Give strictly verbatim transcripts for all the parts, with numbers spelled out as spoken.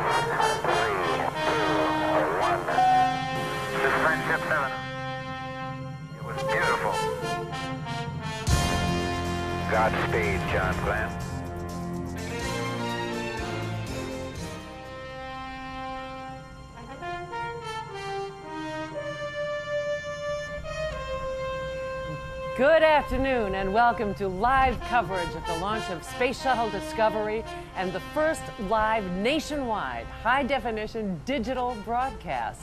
three, two, one. This is Friendship seven. It was beautiful. Godspeed, John Glenn. Good afternoon and welcome to live coverage of the launch of Space Shuttle Discovery and the first live nationwide high-definition digital broadcast.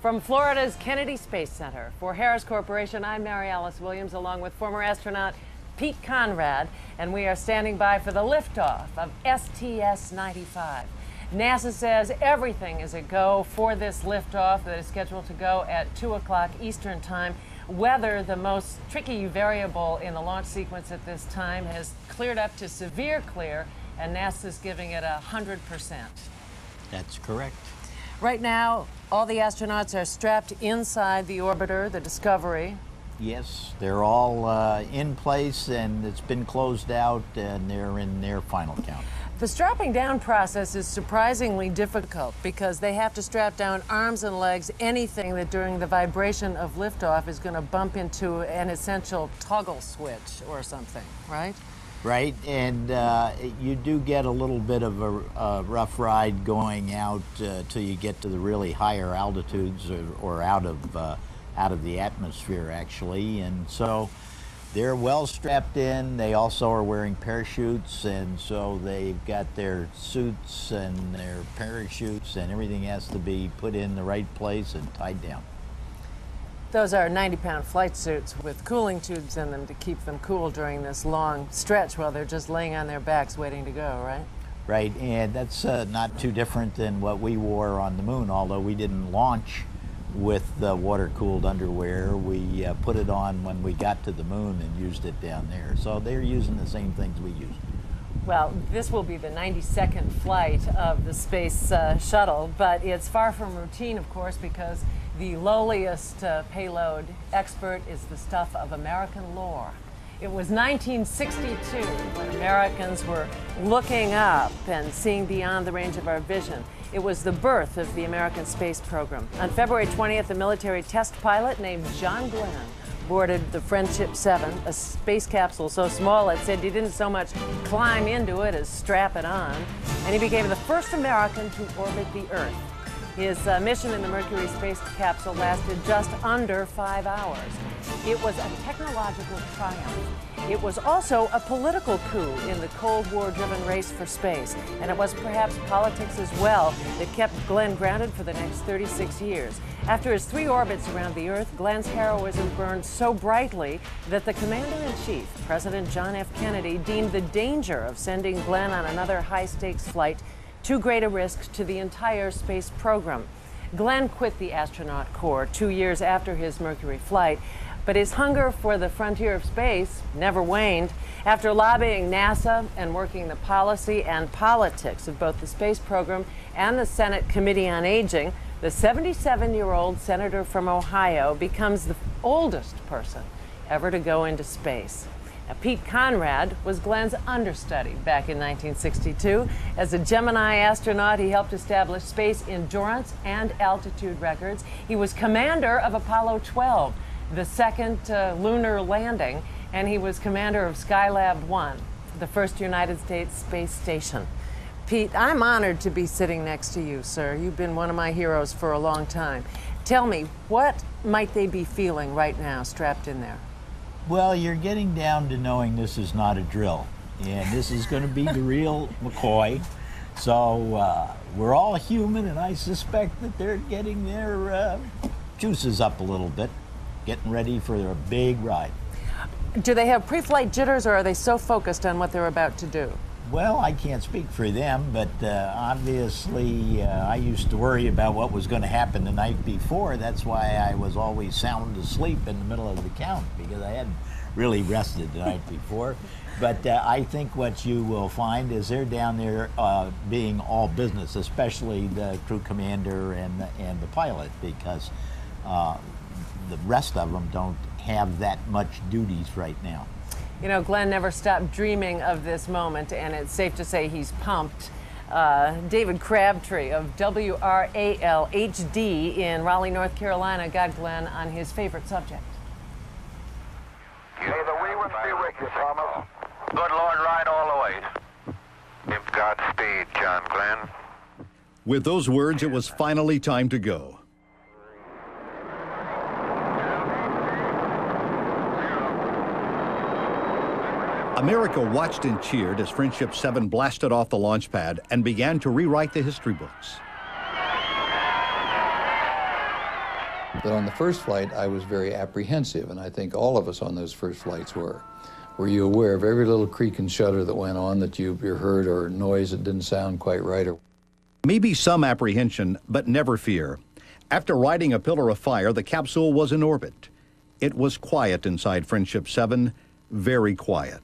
From Florida's Kennedy Space Center, for Harris Corporation, I'm Mary Alice Williams along with former astronaut Pete Conrad, and we are standing by for the liftoff of S T S ninety-five. NASA says everything is a go for this liftoff that is scheduled to go at two o'clock Eastern Time. Weather, the most tricky variable in the launch sequence at this time, has cleared up to severe clear, and NASA's giving it one hundred percent. That's correct. Right now, all the astronauts are strapped inside the orbiter, the Discovery. Yes, they're all uh, in place, and it's been closed out, and they're in their final count. The strapping down process is surprisingly difficult because they have to strap down arms and legs, anything that during the vibration of liftoff is going to bump into an essential toggle switch or something, right? Right, and uh, you do get a little bit of a, a rough ride going out uh, till you get to the really higher altitudes or, or out of uh, out of the atmosphere, actually, and so they're well strapped in. They also are wearing parachutes, and so they've got their suits and their parachutes, and everything has to be put in the right place and tied down. Those are ninety pound flight suits with cooling tubes in them to keep them cool during this long stretch while they're just laying on their backs waiting to go, right? Right, and that's uh, not too different than what we wore on the moon, although we didn't launch with uh, water-cooled underwear. We uh, put it on when we got to the moon and used it down there. So they're using the same things we use. Well, this will be the ninety-second flight of the space uh, shuttle, but it's far from routine, of course, because the lowliest uh, payload expert is the stuff of American lore. It was nineteen sixty-two when Americans were looking up and seeing beyond the range of our vision. It was the birth of the American space program. On February twentieth, a military test pilot named John Glenn boarded the Friendship seven, a space capsule so small it said he didn't so much climb into it as strap it on, and he became the first American to orbit the Earth. His uh, mission in the Mercury space capsule lasted just under five hours. It was a technological triumph. It was also a political coup in the Cold War-driven race for space, and it was perhaps politics as well that kept Glenn grounded for the next thirty-six years. After his three orbits around the Earth, Glenn's heroism burned so brightly that the Commander-in-Chief, President John F. Kennedy, deemed the danger of sending Glenn on another high-stakes flight too great a risk to the entire space program. Glenn quit the astronaut corps two years after his Mercury flight, but his hunger for the frontier of space never waned. After lobbying NASA and working the policy and politics of both the space program and the Senate Committee on Aging, the seventy-seven-year-old senator from Ohio becomes the oldest person ever to go into space. Now, Pete Conrad was Glenn's understudy back in nineteen sixty-two. As a Gemini astronaut, he helped establish space endurance and altitude records. He was commander of Apollo twelve, the second uh, lunar landing, and he was commander of Skylab one, the first United States space station. Pete, I'm honored to be sitting next to you, sir. You've been one of my heroes for a long time. Tell me, what might they be feeling right now strapped in there? Well, you're getting down to knowing this is not a drill, and this is going to be the real McCoy. So uh, we're all human, and I suspect that they're getting their uh, juices up a little bit, getting ready for their big ride. Do they have pre-flight jitters, or are they so focused on what they're about to do? Well, I can't speak for them, but uh, obviously uh, I used to worry about what was going to happen the night before. That's why I was always sound asleep in the middle of the count, because I hadn't really rested the night before. But uh, I think what you will find is they're down there uh, being all business, especially the crew commander and the, and the pilot, because uh, the rest of them don't have that much duties right now. You know, Glenn never stopped dreaming of this moment, and it's safe to say he's pumped. Uh, David Crabtree of W R A L H D in Raleigh, North Carolina, got Glenn on his favorite subject. May the way with be with you, Thomas. Good Lord, ride all the way. Give Godspeed, John Glenn. With those words, it was finally time to go. America watched and cheered as Friendship seven blasted off the launch pad and began to rewrite the history books. But on the first flight, I was very apprehensive, and I think all of us on those first flights were. Were you aware of every little creak and shudder that went on that you heard, or noise that didn't sound quite right? Or maybe some apprehension, but never fear. After riding a pillar of fire, the capsule was in orbit. It was quiet inside Friendship seven, very quiet.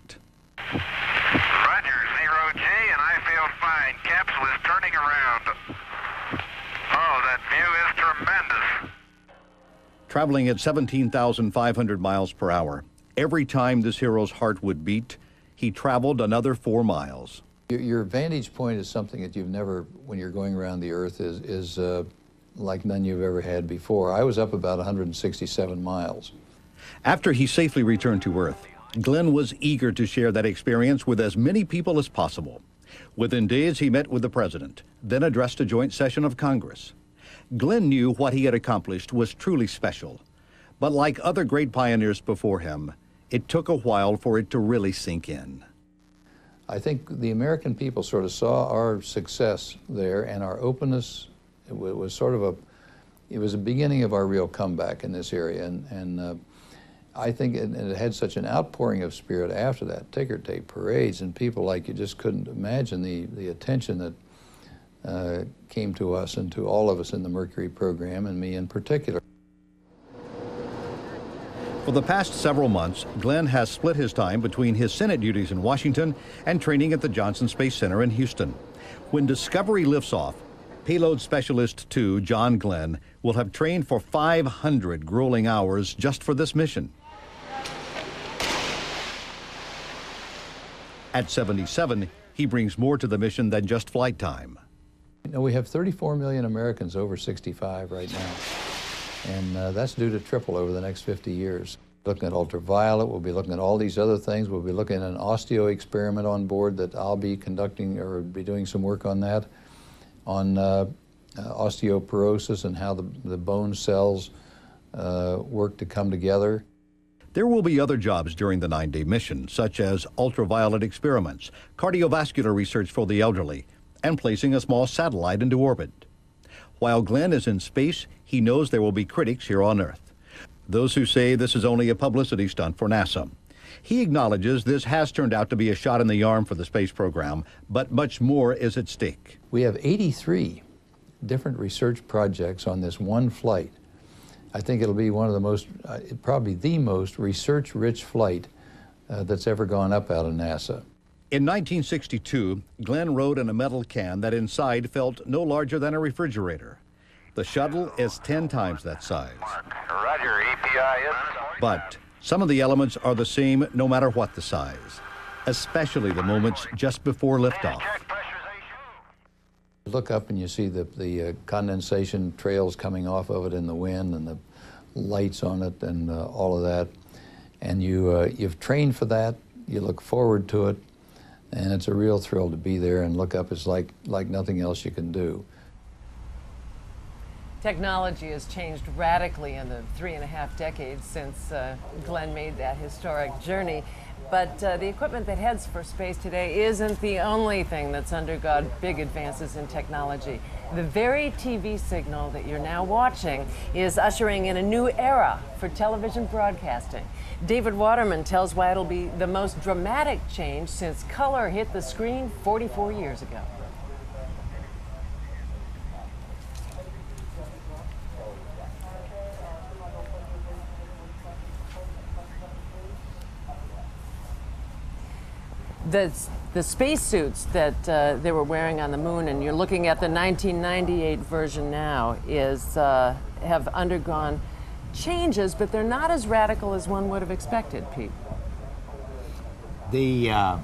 Roger, zero G, and I feel fine. Capsule is turning around. Oh, that view is tremendous. Traveling at seventeen thousand five hundred miles per hour, every time this hero's heart would beat, he traveled another four miles. Your, your vantage point is something that you've never, when you're going around the Earth, is, is uh, like none you've ever had before. I was up about one hundred sixty-seven miles. After he safely returned to Earth, Glenn was eager to share that experience with as many people as possible. Within days, he met with the president, then addressed a joint session of Congress. Glenn knew what he had accomplished was truly special, but like other great pioneers before him, it took a while for it to really sink in. I think the American people sort of saw our success there and our openness. It was sort of a, it was the beginning of our real comeback in this area, and, and uh, I think it, it had such an outpouring of spirit after that, ticker tape parades and people like you just couldn't imagine the, the attention that uh, came to us and to all of us in the Mercury program, and me in particular. For the past several months, Glenn has split his time between his Senate duties in Washington and training at the Johnson Space Center in Houston. When Discovery lifts off, Payload Specialist two, John Glenn, will have trained for five hundred grueling hours just for this mission. At seventy-seven, he brings more to the mission than just flight time. You know, we have thirty-four million Americans over sixty-five right now, and uh, that's due to triple over the next fifty years. Looking at ultraviolet, we'll be looking at all these other things. We'll be looking at an osteo experiment on board that I'll be conducting, or be doing some work on that, on uh, uh, osteoporosis and how the, the bone cells uh, work to come together. There will be other jobs during the nine-day mission, such as ultraviolet experiments, cardiovascular research for the elderly, and placing a small satellite into orbit. While Glenn is in space, he knows there will be critics here on Earth, those who say this is only a publicity stunt for NASA. He acknowledges this has turned out to be a shot in the arm for the space program, but much more is at stake. We have eighty-three different research projects on this one flight. I think it'll be one of the most, uh, probably the most research-rich flight uh, that's ever gone up out of NASA. In nineteen sixty-two, Glenn rode in a metal can that inside felt no larger than a refrigerator. The shuttle is ten times that size. Roger, E P I is... But some of the elements are the same no matter what the size, especially the moments just before liftoff. Look up and you see the, the uh, condensation trails coming off of it in the wind, and the lights on it, and uh, all of that. And you, uh, you've trained for that, you look forward to it, and it's a real thrill to be there and look up. It's like, like nothing else you can do. Technology has changed radically in the three and a half decades since uh, Glenn made that historic journey. But uh, the equipment that heads for space today isn't the only thing that's undergone big advances in technology. The very T V signal that you're now watching is ushering in a new era for television broadcasting. David Waterman tells why it'll be the most dramatic change since color hit the screen forty-four years ago. The, the spacesuits that uh, they were wearing on the moon, and you're looking at the nineteen ninety-eight version now, is, uh, have undergone changes, but they're not as radical as one would have expected, Pete. The, uh,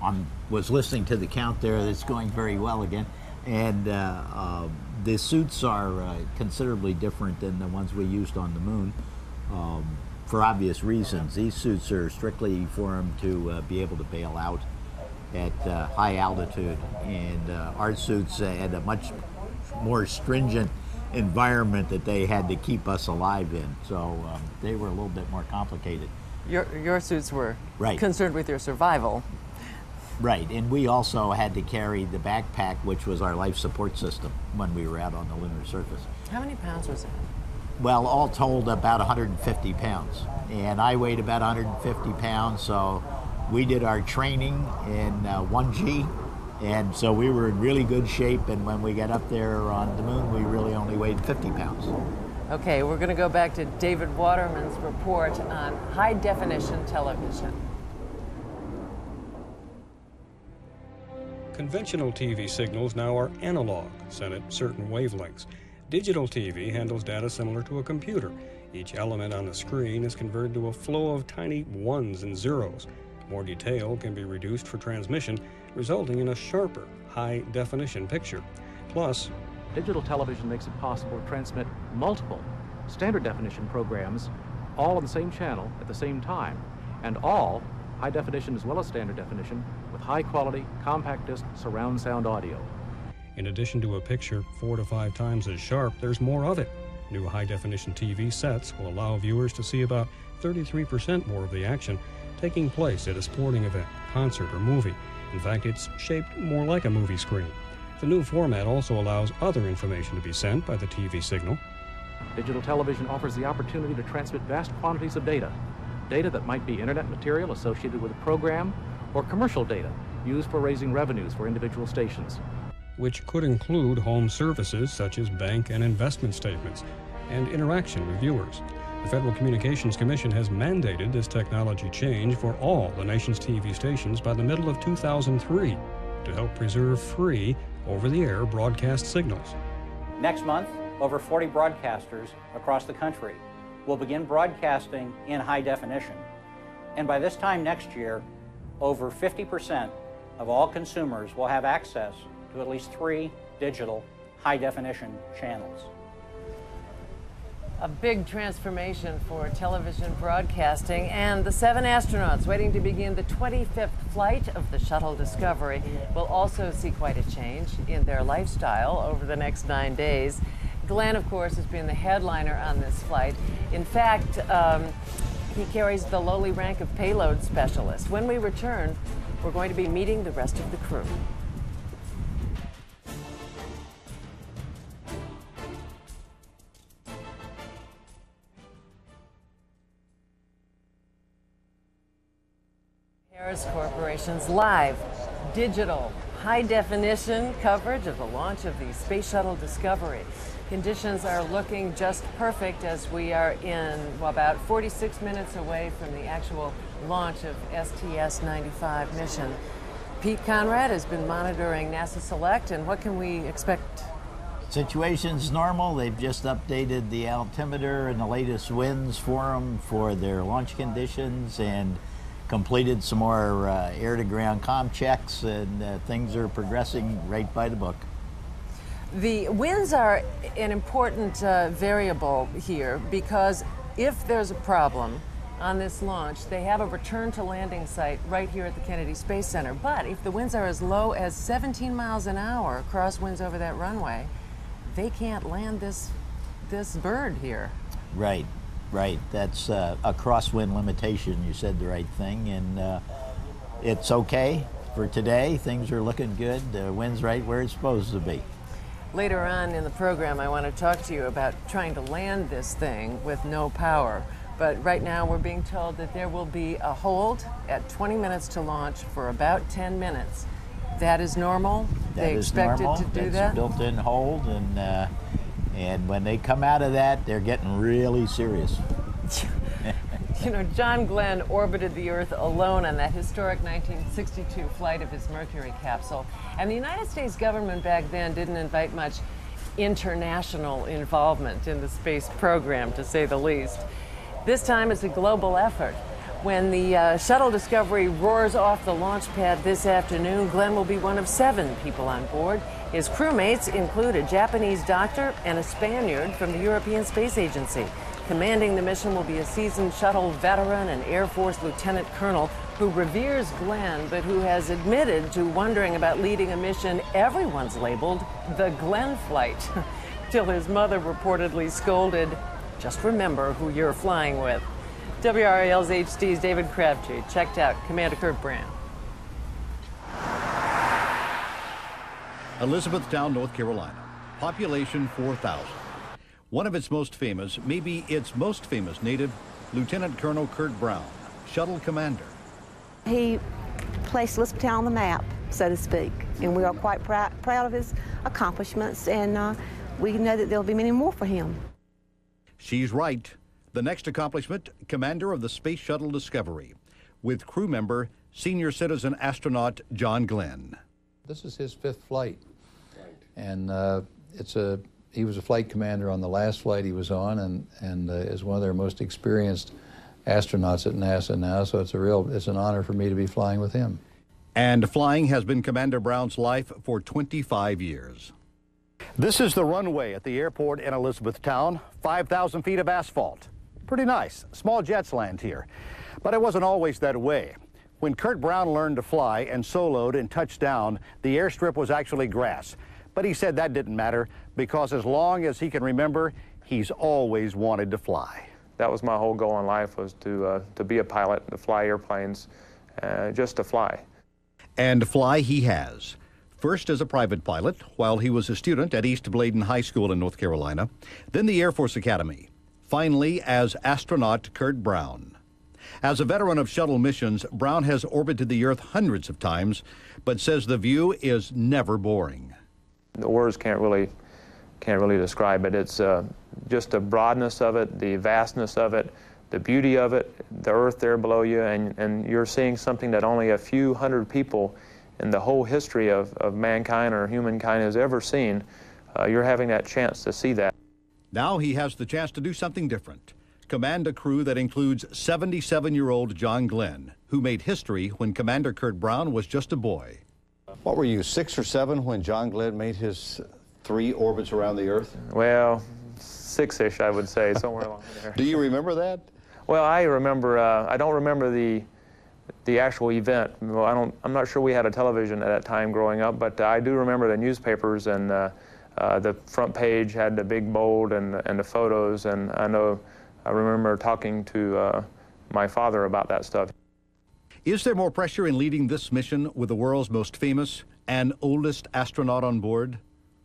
on was listening to the count there. It's going very well again. And uh, uh, the suits are uh, considerably different than the ones we used on the moon, um, for obvious reasons. These suits are strictly for them to uh, be able to bail out at uh, high altitude. And uh, our suits had a much more stringent environment that they had to keep us alive in. So um, they were a little bit more complicated. Your, your suits were right. concerned with your survival. Right, and we also had to carry the backpack, which was our life support system when we were out on the lunar surface. How many pounds was that? Well, all told, about one hundred fifty pounds. And I weighed about one hundred fifty pounds, so we did our training in uh, one G, and so we were in really good shape, and when we got up there on the moon, we really only weighed fifty pounds. Okay, we're going to go back to David Waterman's report on high-definition television. Conventional T V signals now are analog, sent at certain wavelengths. Digital T V handles data similar to a computer. Each element on the screen is converted to a flow of tiny ones and zeros. More detail can be reduced for transmission, resulting in a sharper, high-definition picture. Plus, digital television makes it possible to transmit multiple standard-definition programs all on the same channel at the same time, and all high-definition as well as standard-definition, with high-quality, compact-disc, surround sound audio. In addition to a picture four to five times as sharp, there's more of it. New high-definition T V sets will allow viewers to see about thirty-three percent more of the action taking place at a sporting event, concert, or movie. In fact, it's shaped more like a movie screen. The new format also allows other information to be sent by the T V signal. Digital television offers the opportunity to transmit vast quantities of data, data that might be internet material associated with a program, or commercial data used for raising revenues for individual stations. Which could include home services such as bank and investment statements, and interaction with viewers. The Federal Communications Commission has mandated this technology change for all the nation's T V stations by the middle of two thousand three to help preserve free, over-the-air broadcast signals. Next month, over forty broadcasters across the country will begin broadcasting in high definition. And by this time next year, over fifty percent of all consumers will have access to at least three digital high-definition channels. A big transformation for television broadcasting, and the seven astronauts waiting to begin the twenty-fifth flight of the Shuttle Discovery will also see quite a change in their lifestyle over the next nine days. Glenn, of course, has been the headliner on this flight. In fact, um, he carries the lowly rank of payload specialist. When we return, we're going to be meeting the rest of the crew. Harris Corporation's live, digital, high-definition coverage of the launch of the Space Shuttle Discovery. Conditions are looking just perfect as we are in about forty-six minutes away from the actual launch of S T S ninety-five mission. Pete Conrad has been monitoring NASA Select, and what can we expect? Situation's normal. They've just updated the altimeter and the latest winds for them for their launch conditions, and completed some more uh, air-to-ground comm checks, and uh, things are progressing right by the book. The winds are an important uh, variable here, because if there's a problem on this launch, they have a return to landing site right here at the Kennedy Space Center. But if the winds are as low as seventeen miles an hour, crosswinds over that runway, they can't land this, this bird here. Right. Right, that's uh, a crosswind limitation. You said the right thing, and uh, it's okay for today. Things are looking good. The wind's right where it's supposed to be. Later on in the program, I want to talk to you about trying to land this thing with no power. But right now, we're being told that there will be a hold at twenty minutes to launch for about ten minutes. That is normal. That they is expected normal. to do it's that. It's a built-in hold, and. Uh, And when they come out of that, they're getting really serious. You know, John Glenn orbited the Earth alone on that historic nineteen sixty-two flight of his Mercury capsule. And the United States government back then didn't invite much international involvement in the space program, to say the least. This time it's a global effort. When the uh, shuttle Discovery roars off the launch pad this afternoon, Glenn will be one of seven people on board. His crewmates include a Japanese doctor and a Spaniard from the European Space Agency. Commanding the mission will be a seasoned shuttle veteran and Air Force Lieutenant Colonel who reveres Glenn, but who has admitted to wondering about leading a mission everyone's labeled the Glenn flight, till his mother reportedly scolded, "Just remember who you're flying with." W R A L's H D's David Crabtree checked out Commander Kurt Brown. Elizabethtown, North Carolina, population four thousand. One of its most famous, maybe its most famous native, Lieutenant Colonel Kurt Brown, shuttle commander. He placed Elizabethtown on the map, so to speak, and we are quite pr- proud of his accomplishments, and uh, we know that there'll be many more for him. She's right. The next accomplishment, commander of the Space Shuttle Discovery, with crew member, senior citizen astronaut John Glenn. This is his fifth flight, and uh, it's a, he was a flight commander on the last flight he was on, and, and uh, is one of their most experienced astronauts at NASA now, so it's a real, it's an honor for me to be flying with him. And flying has been Commander Brown's life for twenty-five years. This is the runway at the airport in Elizabethtown, five thousand feet of asphalt. Pretty nice. Small jets land here. But it wasn't always that way. When Kurt Brown learned to fly and soloed and touched down, the airstrip was actually grass. But he said that didn't matter because as long as he can remember, he's always wanted to fly. That was my whole goal in life, was to, uh, to be a pilot, to fly airplanes, uh, just to fly. And fly he has. First as a private pilot while he was a student at East Bladen High School in North Carolina, then the Air Force Academy, finally as astronaut Kurt Brown. As a veteran of shuttle missions, Brown has orbited the Earth hundreds of times, but says the view is never boring. The words can't really, can't really describe it. It's uh, just the broadness of it, the vastness of it, the beauty of it, the Earth there below you, and, and you're seeing something that only a few hundred people in the whole history of, of mankind or humankind has ever seen. Uh, you're having that chance to see that. Now he has the chance to do something different. Command a crew that includes seventy-seven-year-old John Glenn, who made history when Commander Kurt Brown was just a boy. What were you, six or seven when John Glenn made his three orbits around the Earth? Well, six-ish, I would say, somewhere along there. Do you remember that? Well, I remember, uh, I don't remember the the actual event. Well, I don't, I'm not sure we had a television at that time growing up, but uh, I do remember the newspapers, and uh, uh, the front page had the big bold and, and the photos, and I know I remember talking to uh, my father about that stuff. Is there more pressure in leading this mission with the world's most famous and oldest astronaut on board?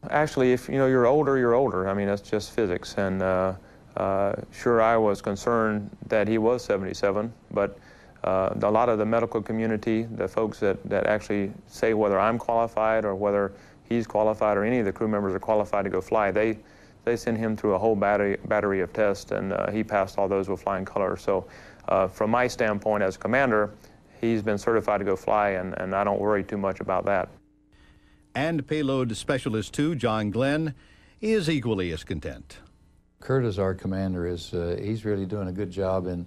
Actually, if you know you're older, you're older. I mean, that's just physics, and uh, uh, sure, I was concerned that he was seventy-seven, but Uh, a lot of the medical community, the folks that, that actually say whether I'm qualified or whether he's qualified or any of the crew members are qualified to go fly, they they send him through a whole battery, battery of tests, and uh, he passed all those with flying colors. So uh, from my standpoint as commander, he's been certified to go fly, and, and I don't worry too much about that. And payload specialist two, John Glenn, is equally as content. Kurt, as our commander, is uh, he's really doing a good job in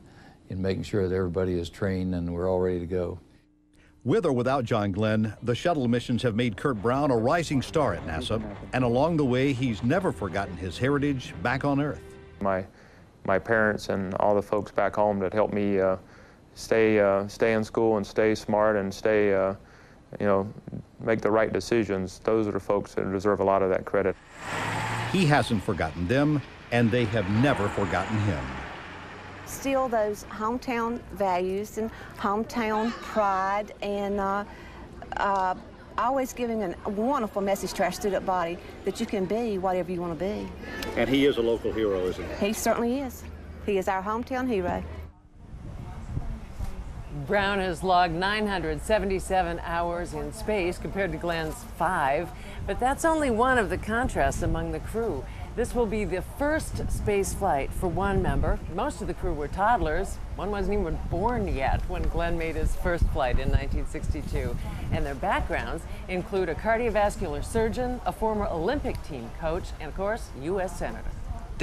in making sure that everybody is trained and we're all ready to go. With or without John Glenn, the shuttle missions have made Kurt Brown a rising star at NASA, and along the way, he's never forgotten his heritage back on Earth. My, my parents and all the folks back home that helped me uh, stay, uh, stay in school and stay smart and stay, uh, you know, make the right decisions, those are the folks that deserve a lot of that credit. He hasn't forgotten them, and they have never forgotten him. Still those hometown values and hometown pride, and uh, uh, always giving a wonderful message to our student body that you can be whatever you want to be. And he is a local hero, isn't he? He certainly is. He is our hometown hero. Brown has logged nine hundred seventy-seven hours in space compared to Glenn's five, but that's only one of the contrasts among the crew. This will be the first space flight for one member. Most of the crew were toddlers. One wasn't even born yet when Glenn made his first flight in nineteen sixty-two. And their backgrounds include a cardiovascular surgeon, a former Olympic team coach, and of course, U S Senator.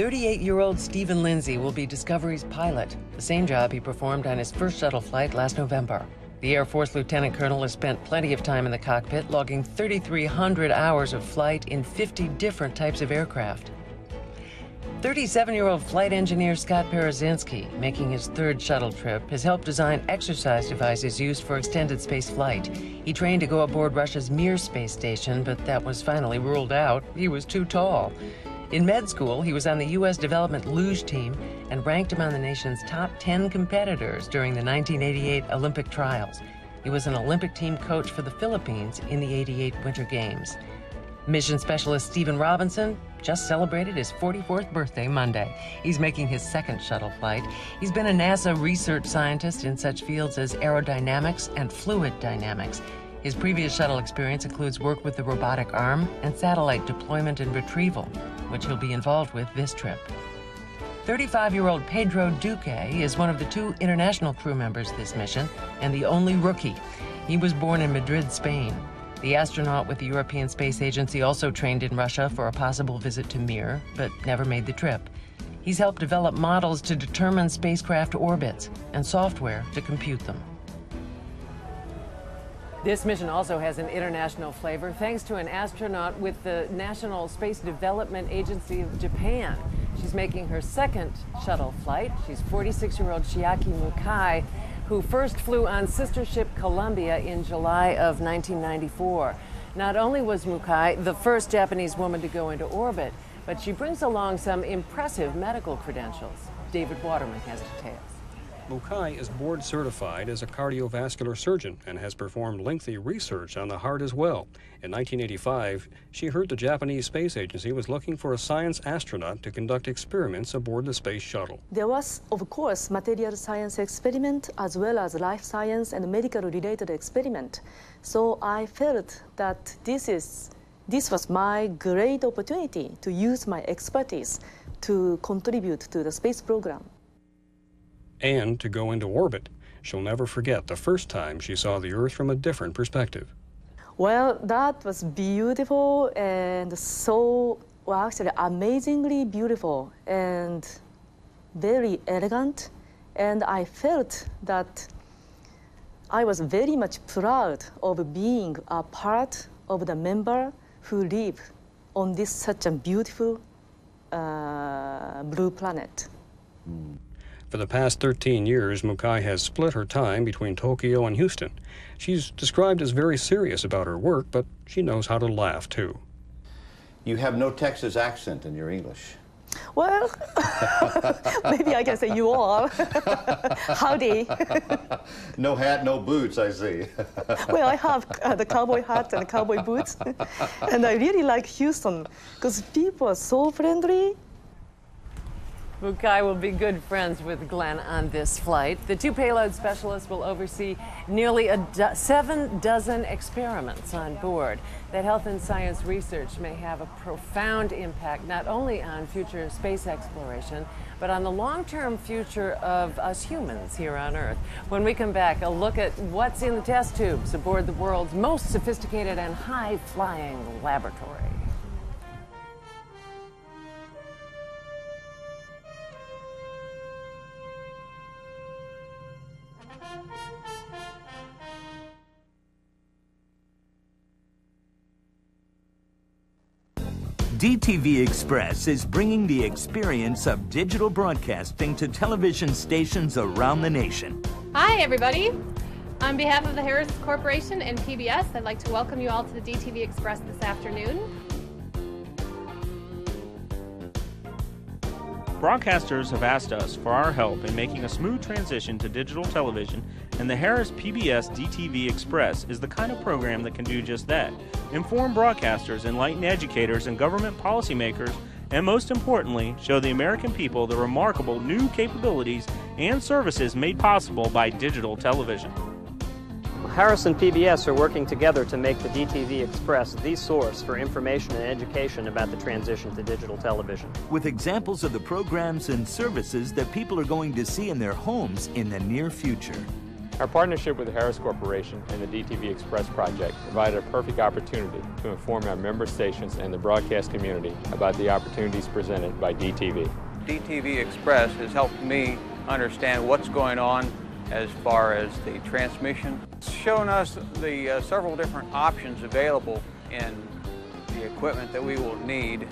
thirty-eight-year-old Stephen Lindsay will be Discovery's pilot, the same job he performed on his first shuttle flight last November. The Air Force Lieutenant Colonel has spent plenty of time in the cockpit, logging three thousand three hundred hours of flight in fifty different types of aircraft. thirty-seven-year-old flight engineer Scott Perezinski, making his third shuttle trip, has helped design exercise devices used for extended space flight. He trained to go aboard Russia's Mir space station, but that was finally ruled out. He was too tall. In med school, he was on the U S Development Luge team and ranked among the nation's top ten competitors during the nineteen eighty-eight Olympic trials. He was an Olympic team coach for the Philippines in the eighty-eight Winter Games. Mission Specialist Stephen Robinson just celebrated his forty-fourth birthday Monday. He's making his second shuttle flight. He's been a NASA research scientist in such fields as aerodynamics and fluid dynamics. His previous shuttle experience includes work with the robotic arm and satellite deployment and retrieval, which he'll be involved with this trip. thirty-five-year-old Pedro Duque is one of the two international crew members this mission and the only rookie. He was born in Madrid, Spain. The astronaut with the European Space Agency also trained in Russia for a possible visit to Mir, but never made the trip. He's helped develop models to determine spacecraft orbits and software to compute them. This mission also has an international flavor thanks to an astronaut with the National Space Development Agency of Japan. She's making her second shuttle flight. She's forty-six-year-old Chiaki Mukai, who first flew on sister ship Columbia in July of nineteen ninety-four. Not only was Mukai the first Japanese woman to go into orbit, but she brings along some impressive medical credentials. David Waterman has details. Mukai is board certified as a cardiovascular surgeon and has performed lengthy research on the heart as well. In nineteen eighty-five, she heard the Japanese Space Agency was looking for a science astronaut to conduct experiments aboard the space shuttle. There was, of course, material science experiment as well as life science and medical related experiment. So I felt that this is, this was my great opportunity to use my expertise to contribute to the space program. And to go into orbit. She'll never forget the first time she saw the Earth from a different perspective. Well, that was beautiful and so, well, actually amazingly beautiful and very elegant. And I felt that I was very much proud of being a part of the member who live on this such a beautiful uh, blue planet. Mm. For the past thirteen years, Mukai has split her time between Tokyo and Houston. She's described as very serious about her work, but she knows how to laugh, too. You have no Texas accent in your English. Well, maybe I can say you all. Howdy. No hat, no boots, I see. Well, I have uh, the cowboy hat and the cowboy boots. And I really like Houston, because people are so friendly. Mukai will be good friends with Glenn on this flight. The two payload specialists will oversee nearly a do- seven dozen experiments on board. That health and science research may have a profound impact not only on future space exploration, but on the long-term future of us humans here on Earth. When we come back, a look at what's in the test tubes aboard the world's most sophisticated and high-flying laboratory. D T V Express is bringing the experience of digital broadcasting to television stations around the nation. Hi, everybody. On behalf of the Harris Corporation and P B S, I'd like to welcome you all to the D T V Express this afternoon. Broadcasters have asked us for our help in making a smooth transition to digital television, and the Harris P B S D T V Express is the kind of program that can do just that. Inform broadcasters, enlighten educators and government policymakers, and most importantly, show the American people the remarkable new capabilities and services made possible by digital television. Harris and P B S are working together to make the D T V Express the source for information and education about the transition to digital television. With examples of the programs and services that people are going to see in their homes in the near future. Our partnership with the Harris Corporation and the D T V Express project provided a perfect opportunity to inform our member stations and the broadcast community about the opportunities presented by D T V. D T V Express has helped me understand what's going on as far as the transmission. It's shown us the uh, several different options available in the equipment that we will need,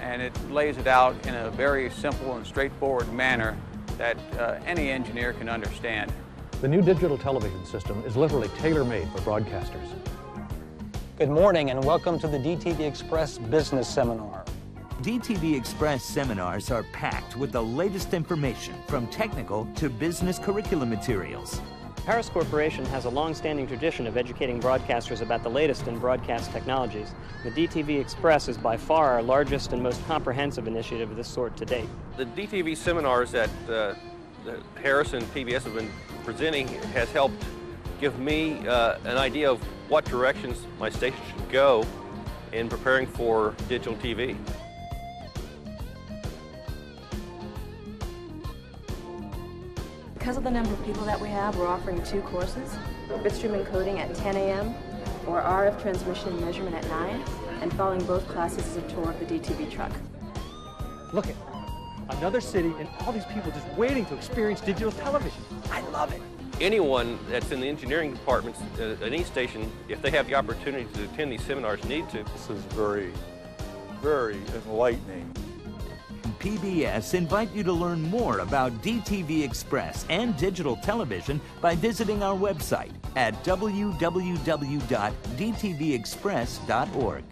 and it lays it out in a very simple and straightforward manner that uh, any engineer can understand. The new digital television system is literally tailor-made for broadcasters. Good morning and welcome to the D T V Express Business Seminar. D T V Express seminars are packed with the latest information from technical to business curriculum materials. Harris Corporation has a long-standing tradition of educating broadcasters about the latest in broadcast technologies. The D T V Express is by far our largest and most comprehensive initiative of this sort to date. The D T V seminars that uh, Harris and P B S have been presenting has helped give me uh, an idea of what directions my station should go in preparing for digital T V. Because of the number of people that we have, we're offering two courses, bitstream encoding at ten A M or R F transmission and measurement at nine, and following both classes is a tour of the D T V truck. Look at another city and all these people just waiting to experience digital television. I love it. Anyone that's in the engineering departments at any station, if they have the opportunity to attend these seminars, need to. This is very, very enlightening. P B S invite you to learn more about D T V Express and digital television by visiting our website at w w w dot d t v express dot org.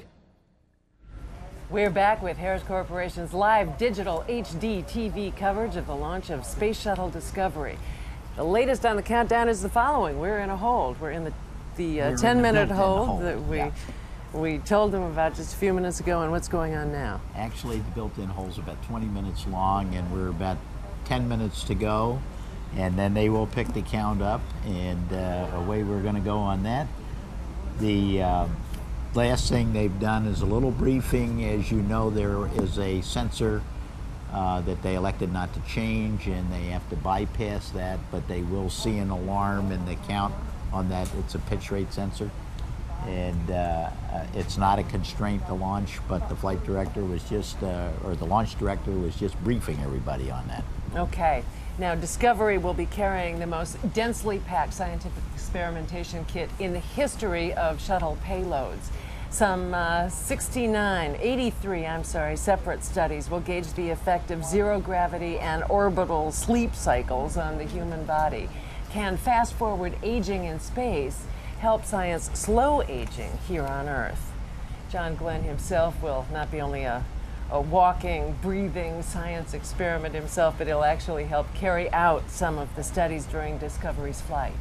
We're back with Harris Corporation's live digital H D T V coverage of the launch of Space Shuttle Discovery. The latest on the countdown is the following. We're in a hold. We're in the ten-minute uh, hold, hold that we, yeah. we told them about just a few minutes ago, and what's going on now? Actually, the built-in hold's about twenty minutes long, and we're about ten minutes to go, and then they will pick the count up, and uh, away we're going to go on that. The... Uh, Last thing they've done is a little briefing. As you know, there is a sensor uh, that they elected not to change, and they have to bypass that, but they will see an alarm in the count on that. It's a pitch rate sensor, and uh, it's not a constraint to launch, but the flight director was just, uh, or the launch director was just briefing everybody on that. Okay. Now, Discovery will be carrying the most densely packed scientific experimentation kit in the history of shuttle payloads. Some uh, sixty-nine, eighty-three, I'm sorry, separate studies will gauge the effect of zero gravity and orbital sleep cycles on the human body. Can fast-forward aging in space help science slow aging here on Earth? John Glenn himself will not be only a a walking, breathing science experiment himself, but he'll actually help carry out some of the studies during Discovery's flight.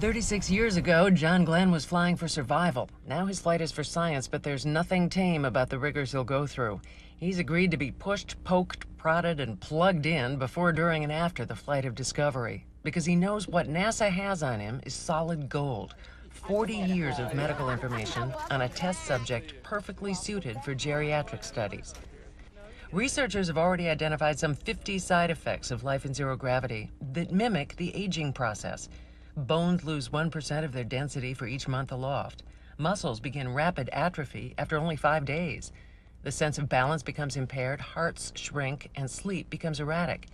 thirty-six years ago, John Glenn was flying for survival. Now his flight is for science, but there's nothing tame about the rigors he'll go through. He's agreed to be pushed, poked, prodded, and plugged in before, during, and after the flight of Discovery, because he knows what NASA has on him is solid gold. forty years of medical information on a test subject perfectly suited for geriatric studies. Researchers have already identified some fifty side effects of life in zero gravity that mimic the aging process. Bones lose one percent of their density for each month aloft. Muscles begin rapid atrophy after only five days. The sense of balance becomes impaired, hearts shrink, and sleep becomes erratic.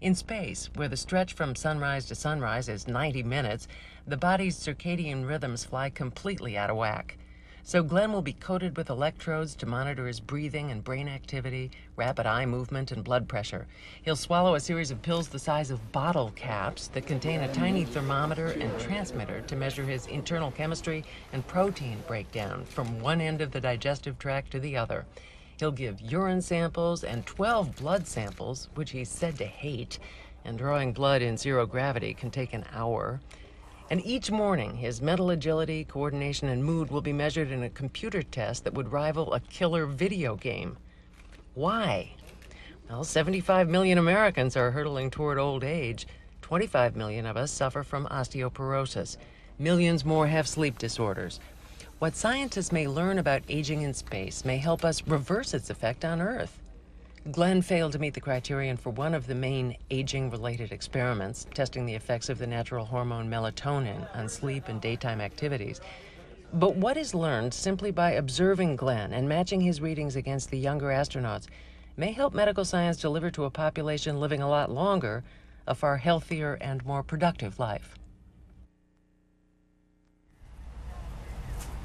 In space, where the stretch from sunrise to sunrise is ninety minutes, the body's circadian rhythms fly completely out of whack. So Glenn will be coated with electrodes to monitor his breathing and brain activity, rapid eye movement, and blood pressure. He'll swallow a series of pills the size of bottle caps that contain a tiny thermometer and transmitter to measure his internal chemistry and protein breakdown from one end of the digestive tract to the other. He'll give urine samples and twelve blood samples, which he's said to hate, and drawing blood in zero gravity can take an hour. And each morning, his mental agility, coordination, and mood will be measured in a computer test that would rival a killer video game. Why? Well, seventy-five million Americans are hurtling toward old age. twenty-five million of us suffer from osteoporosis. Millions more have sleep disorders. What scientists may learn about aging in space may help us reverse its effect on Earth. Glenn failed to meet the criterion for one of the main aging-related experiments, testing the effects of the natural hormone melatonin on sleep and daytime activities. But what is learned simply by observing Glenn and matching his readings against the younger astronauts may help medical science deliver to a population living a lot longer a far healthier and more productive life.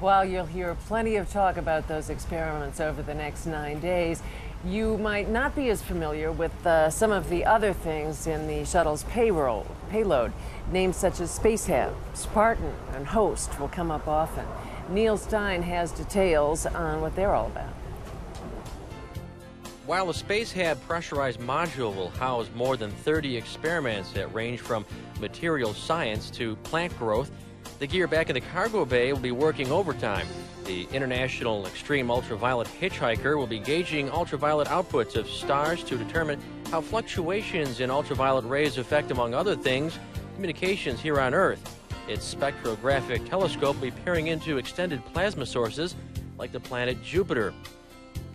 While you'll hear plenty of talk about those experiments over the next nine days, you might not be as familiar with uh, some of the other things in the shuttle's payroll, payload. Names such as SpaceHab, Spartan, and HOST will come up often. Neil Stein has details on what they're all about. While the SpaceHab pressurized module will house more than thirty experiments that range from material science to plant growth, the gear back in the cargo bay will be working overtime. The International Extreme Ultraviolet Hitchhiker will be gauging ultraviolet outputs of stars to determine how fluctuations in ultraviolet rays affect, among other things, communications here on Earth. Its spectrographic telescope will be peering into extended plasma sources like the planet Jupiter.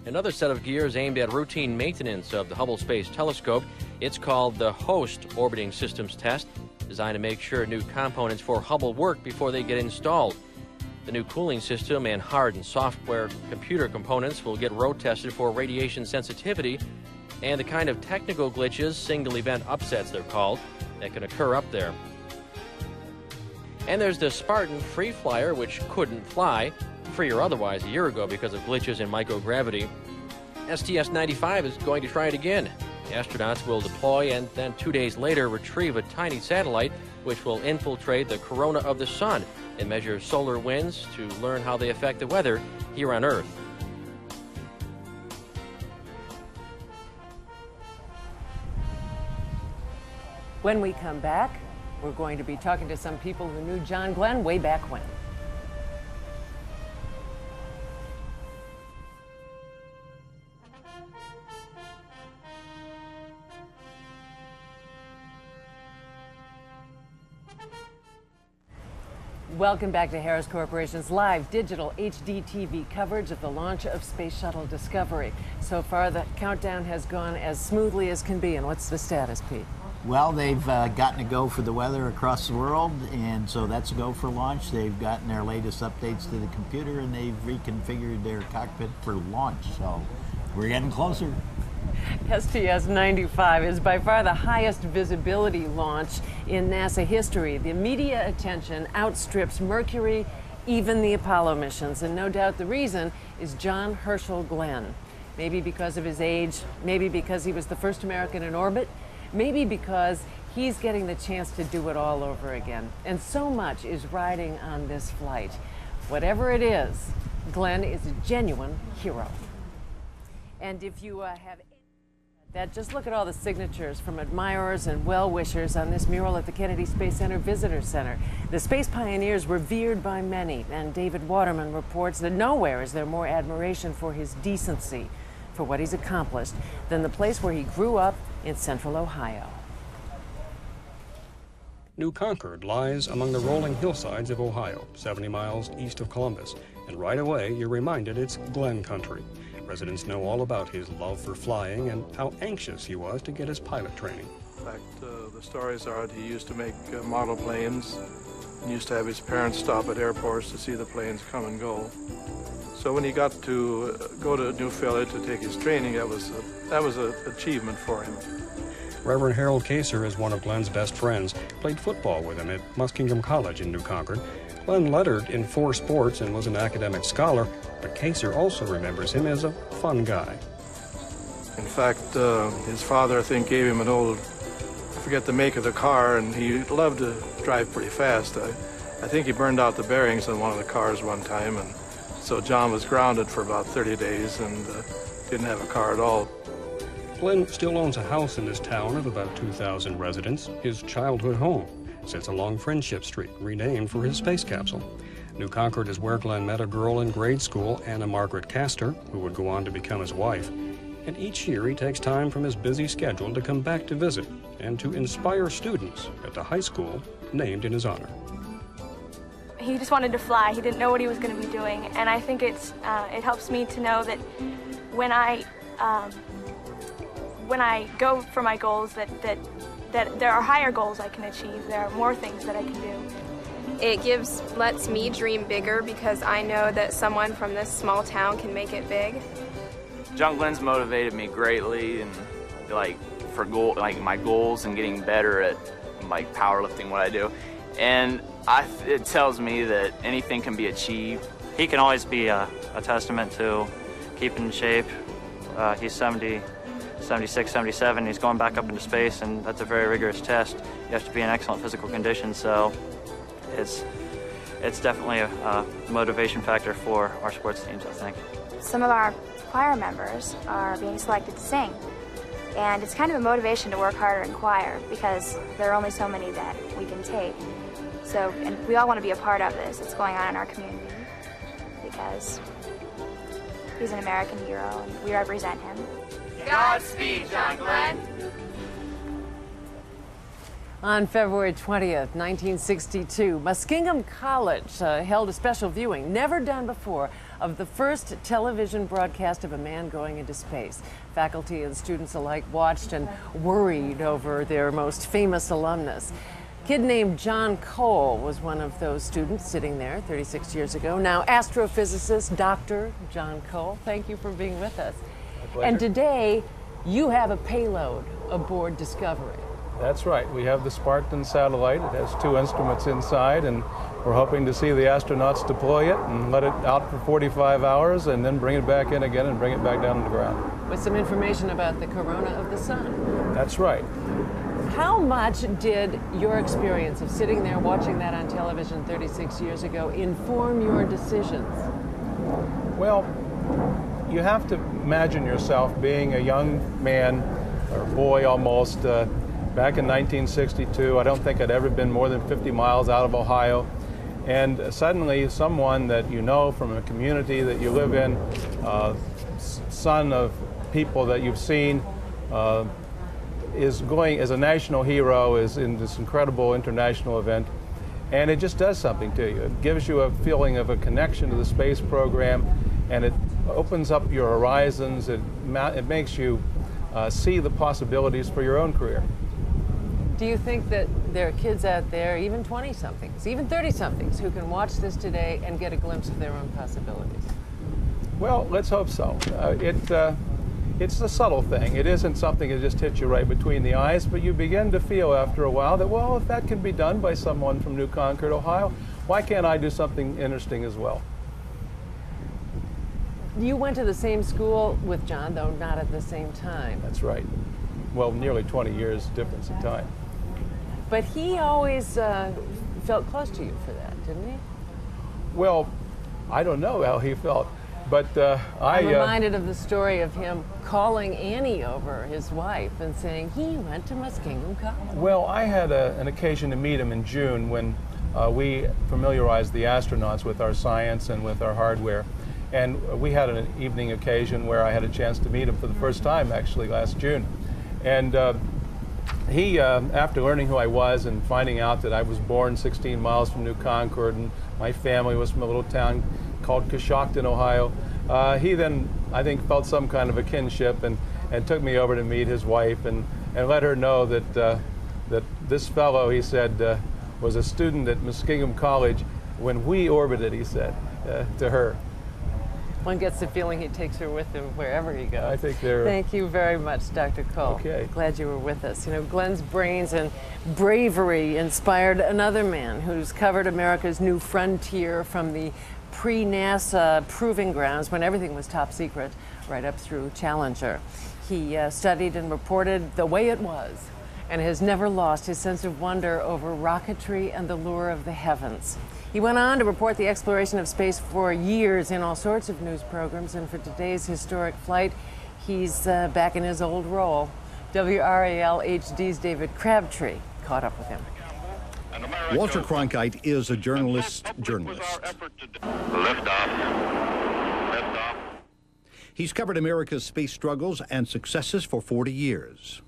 Another set of gear is aimed at routine maintenance of the Hubble Space Telescope. It's called the HOST Orbiting Systems Test, designed to make sure new components for Hubble work before they get installed. The new cooling system and hard and software computer components will get road tested for radiation sensitivity and the kind of technical glitches, single event upsets they're called, that can occur up there. And there's the Spartan Free Flyer, which couldn't fly, free or otherwise, a year ago because of glitches in microgravity. S T S ninety-five is going to try it again. The astronauts will deploy and then two days later retrieve a tiny satellite which will infiltrate the corona of the sun and measure solar winds to learn how they affect the weather here on Earth. When we come back, we're going to be talking to some people who knew John Glenn way back when. Welcome back to Harris Corporation's live digital H D T V coverage of the launch of Space Shuttle Discovery. So far, the countdown has gone as smoothly as can be. And what's the status, Pete? Well, they've uh, gotten a go for the weather across the world, and so that's a go for launch. They've gotten their latest updates to the computer, and they've reconfigured their cockpit for launch. So we're getting closer. S T S ninety-five is by far the highest visibility launch in NASA history. The media attention outstrips Mercury, even the Apollo missions, and no doubt the reason is John Herschel Glenn. Maybe because of his age, maybe because he was the first American in orbit, maybe because he's getting the chance to do it all over again. And so much is riding on this flight. Whatever it is, Glenn is a genuine hero. And if you uh, have that, just look at all the signatures from admirers and well-wishers on this mural at the Kennedy Space Center Visitor Center. The space pioneers revered by many, and David Waterman reports that nowhere is there more admiration for his decency, for what he's accomplished, than the place where he grew up in central Ohio. New Concord lies among the rolling hillsides of Ohio, seventy miles east of Columbus, and right away you're reminded it's Glenn country. Residents know all about his love for flying and how anxious he was to get his pilot training. In fact, uh, the stories are that he used to make uh, model planes, and used to have his parents stop at airports to see the planes come and go. So when he got to uh, go to Newfella to take his training, that was a, that was an achievement for him. Reverend Harold Kaser is one of Glenn's best friends, played football with him at Muskingum College in New Concord. Glenn lettered in four sports and was an academic scholar, but Kaser also remembers him as a fun guy. In fact, uh, his father, I think, gave him an old, I forget the make of the car, and he loved to drive pretty fast. I, I think he burned out the bearings on one of the cars one time, and so John was grounded for about thirty days and uh, didn't have a car at all. Glenn still owns a house in this town of about two thousand residents, his childhood home. Sits along Friendship Street, renamed for his space capsule. New Concord is where Glenn met a girl in grade school, Anna Margaret Castor, who would go on to become his wife. And each year he takes time from his busy schedule to come back to visit and to inspire students at the high school named in his honor. He just wanted to fly. He didn't know what he was going to be doing. And I think it's, uh, it helps me to know that when I um, when I go for my goals, that, that, that there are higher goals I can achieve, there are more things that I can do. It gives, lets me dream bigger because I know that someone from this small town can make it big. John Glenn's motivated me greatly, and like for goal, like my goals and getting better at like powerlifting, what I do, and I, it tells me that anything can be achieved. He can always be a, a testament to keeping in shape. Uh, he's seventy, seventy-six, seventy-seven. He's going back up into space, and that's a very rigorous test. You have to be in excellent physical condition, so. It's, it's definitely a, a motivation factor for our sports teams, I think. Some of our choir members are being selected to sing, and it's kind of a motivation to work harder in choir because there are only so many that we can take. So, and we all want to be a part of this. It's going on in our community because he's an American hero and we represent him. Godspeed, John Glenn! On February twentieth, nineteen sixty-two, Muskingum College uh, held a special viewing, never done before, of the first television broadcast of a man going into space. Faculty and students alike watched and worried over their most famous alumnus. A kid named John Cole was one of those students sitting there thirty-six years ago. Now astrophysicist, Doctor John Cole, thank you for being with us. My pleasure. And today, you have a payload aboard Discovery. That's right. We have the Spartan satellite. It has two instruments inside, and we're hoping to see the astronauts deploy it and let it out for forty-five hours and then bring it back in again and bring it back down to the ground. With some information about the corona of the sun. That's right. How much did your experience of sitting there watching that on television thirty-six years ago inform your decisions? Well, you have to imagine yourself being a young man, or boy almost, uh, back in nineteen sixty-two, I don't think I'd ever been more than fifty miles out of Ohio, and suddenly someone that you know from a community that you live in, uh, son of people that you've seen, uh, is going as a national hero, is in this incredible international event, and it just does something to you. It gives you a feeling of a connection to the space program, and it opens up your horizons. It, ma it makes you uh, see the possibilities for your own career. Do you think that there are kids out there, even twenty-somethings, even thirty-somethings, who can watch this today and get a glimpse of their own possibilities? Well, let's hope so. Uh, it, uh, it's a subtle thing. It isn't something that just hits you right between the eyes, but you begin to feel after a while that, well, if that can be done by someone from New Concord, Ohio, why can't I do something interesting as well? You went to the same school with John, though not at the same time. That's right. Well, nearly twenty years difference in time. But he always uh, felt close to you for that, didn't he? Well, I don't know how he felt, but uh, I... I'm reminded uh, of the story of him calling Annie over, his wife, and saying he went to Muskingum College. Well, I had a, an occasion to meet him in June when uh, we familiarized the astronauts with our science and with our hardware. And we had an evening occasion where I had a chance to meet him for the first time, actually, last June. And uh, He, uh, after learning who I was and finding out that I was born sixteen miles from New Concord and my family was from a little town called Coshocton, Ohio, uh, he then, I think, felt some kind of a kinship and, and took me over to meet his wife and, and let her know that, uh, that this fellow, he said, uh, was a student at Muskingum College when we orbited, he said, uh, to her. One gets the feeling he takes her with him wherever he goes. I think they're... Thank you very much, Doctor Cole. Okay. Glad you were with us. You know, Glenn's brains and bravery inspired another man who's covered America's new frontier from the pre-NASA proving grounds when everything was top secret right up through Challenger. He uh, studied and reported the way it was and has never lost his sense of wonder over rocketry and the lure of the heavens. He went on to report the exploration of space for years in all sorts of news programs, and for today's historic flight, he's uh, back in his old role. W R A L H D's David Crabtree caught up with him. Walter Cronkite is a journalist journalist. Lift off. Lift off. He's covered America's space struggles and successes for forty years.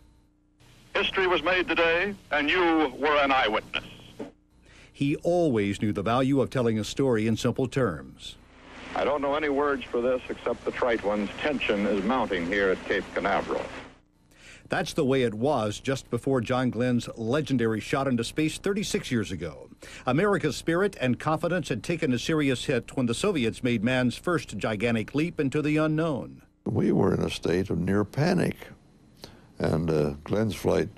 History was made today, and you were an eyewitness. He always knew the value of telling a story in simple terms. I don't know any words for this except the trite ones. Tension is mounting here at Cape Canaveral. That's the way it was just before John Glenn's legendary shot into space thirty-six years ago. America's spirit and confidence had taken a serious hit when the Soviets made man's first gigantic leap into the unknown. We were in a state of near panic, and uh, Glenn's flight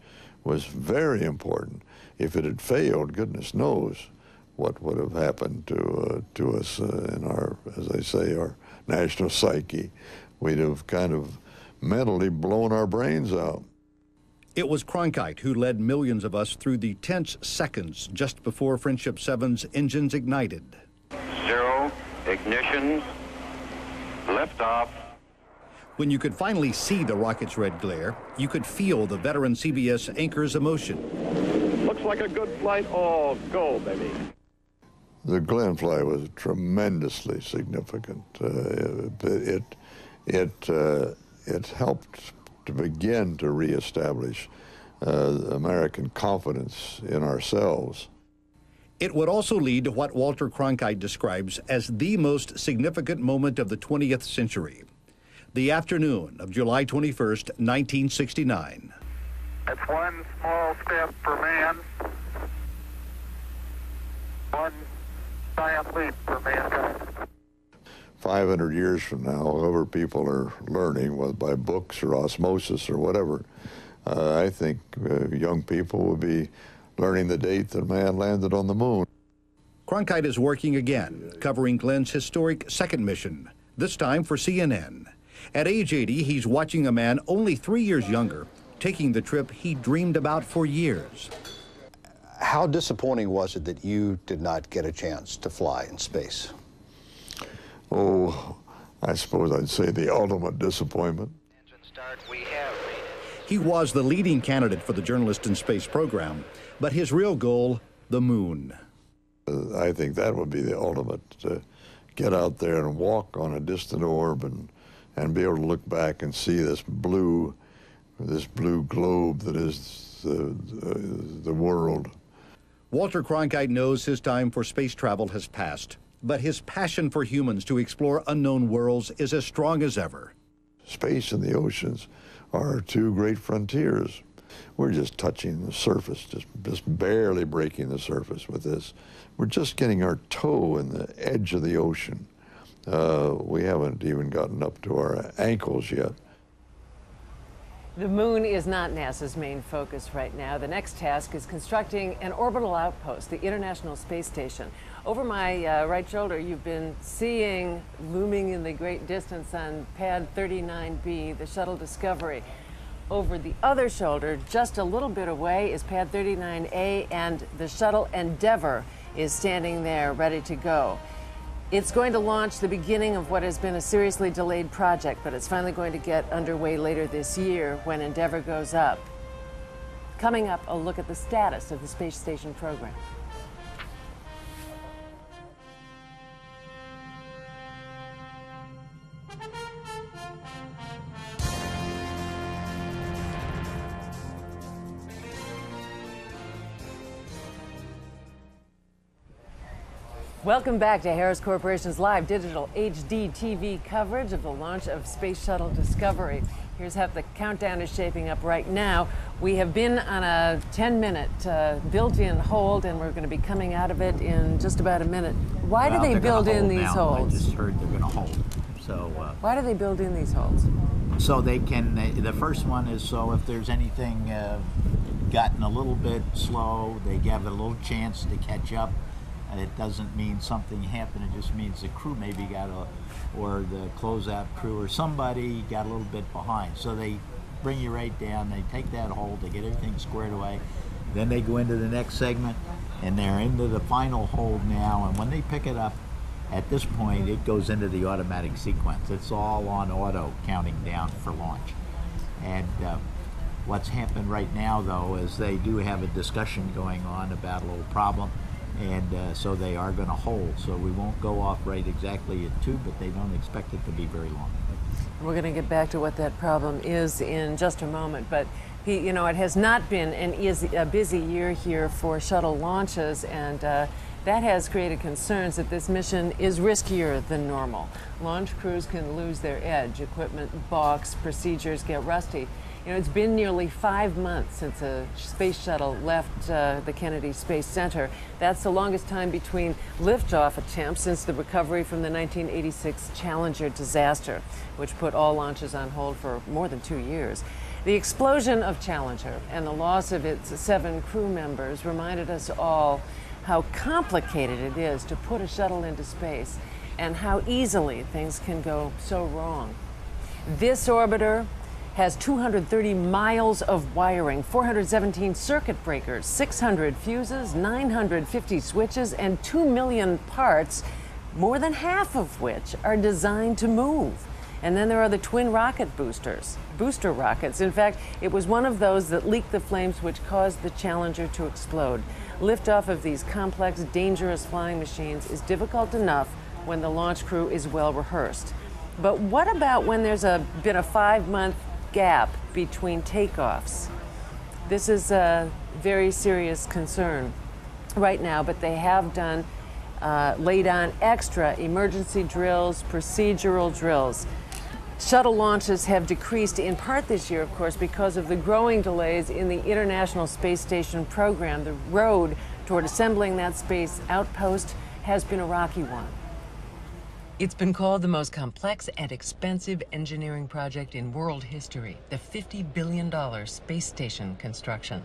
was very important. If it had failed, goodness knows what would have happened to uh, to us uh, in our, as I say, our national psyche. We'd have kind of mentally blown our brains out. It was Cronkite who led millions of us through the tense seconds just before Friendship seven's engines ignited. Zero, ignition, liftoff. When you could finally see the rocket's red glare, you could feel the veteran C B S anchor's emotion. Looks like a good flight. Oh, go, baby. The Glenn flight was tremendously significant. Uh, it it it, uh, it helped to begin to reestablish uh, American confidence in ourselves. It would also lead to what Walter Cronkite describes as the most significant moment of the twentieth century. The afternoon of July twenty-first, nineteen sixty-nine. It's one small step for man, one giant leap for mankind. five hundred years from now, however people are learning, whether by books or osmosis or whatever, uh, I think uh, young people will be learning the date that man landed on the moon. Cronkite is working again, covering Glenn's historic second mission, this time for C N N. At age eighty, he's watching a man only three years younger taking the trip he dreamed about for years. How disappointing was it that you did not get a chance to fly in space? Oh, I suppose I'd say the ultimate disappointment. Engine start, we have made it. He was the leading candidate for the Journalist in Space program, but his real goal, the moon. Uh, I think that would be the ultimate, to get out there and walk on a distant orb and and be able to look back and see this blue, this blue globe that is the, the, the world. Walter Cronkite knows his time for space travel has passed, but his passion for humans to explore unknown worlds is as strong as ever. Space and the oceans are two great frontiers. We're just touching the surface, just, just barely breaking the surface with this. We're just getting our toe in the edge of the ocean. Uh, we haven't even gotten up to our ankles yet. The moon is not NASA's main focus right now. The next task is constructing an orbital outpost, the International Space Station. Over my uh, right shoulder, you've been seeing, looming in the great distance on pad thirty-nine B, the Shuttle Discovery. Over the other shoulder, just a little bit away, is pad thirty-nine A, and the Shuttle Endeavour is standing there ready to go. It's going to launch the beginning of what has been a seriously delayed project, but it's finally going to get underway later this year when Endeavour goes up. Coming up, a look at the status of the space station program. Welcome back to Harris Corporation's live digital H D T V coverage of the launch of Space Shuttle Discovery. Here's how the countdown is shaping up right now. We have been on a ten minute uh, built-in hold, and we're going to be coming out of it in just about a minute. Why well, do they build in these now. holds? I just heard they're going to hold. So, uh, why do they build in these holds? So they can, they, the first one is so if there's anything uh, gotten a little bit slow, they have a little chance to catch up. It doesn't mean something happened, it just means the crew maybe got a, or the closeout crew or somebody got a little bit behind. So they bring you right down, they take that hold, they get everything squared away, then they go into the next segment, and they're into the final hold now, and when they pick it up, at this point, it goes into the automatic sequence. It's all on auto, counting down for launch. And uh, what's happened right now, though, is they do have a discussion going on about a little problem. And uh, so they are going to hold. So we won't go off right exactly at two, but they don't expect it to be very long. We're going to get back to what that problem is in just a moment. But, he, you know, it has not been an easy, a busy year here for shuttle launches. And uh, That has created concerns that this mission is riskier than normal. Launch crews can lose their edge. Equipment balks, procedures get rusty. You know, it's been nearly five months since a space shuttle left uh, the Kennedy Space Center. That's the longest time between liftoff attempts since the recovery from the nineteen eighty-six Challenger disaster, which put all launches on hold for more than two years. The explosion of Challenger and the loss of its seven crew members reminded us all how complicated it is to put a shuttle into space and how easily things can go so wrong. This orbiter has two hundred thirty miles of wiring, four hundred seventeen circuit breakers, six hundred fuses, nine hundred fifty switches, and two million parts, more than half of which are designed to move. And then there are the twin rocket boosters, booster rockets. In fact, it was one of those that leaked the flames which caused the Challenger to explode. Liftoff of these complex, dangerous flying machines is difficult enough when the launch crew is well rehearsed. But what about when there's a, been a five-month gap between takeoffs? This is a very serious concern right now, but they have done, uh, laid on extra emergency drills, procedural drills. Shuttle launches have decreased in part this year, of course, because of the growing delays in the International Space Station program. The road toward assembling that space outpost has been a rocky one. It's been called the most complex and expensive engineering project in world history, the fifty billion dollar space station construction.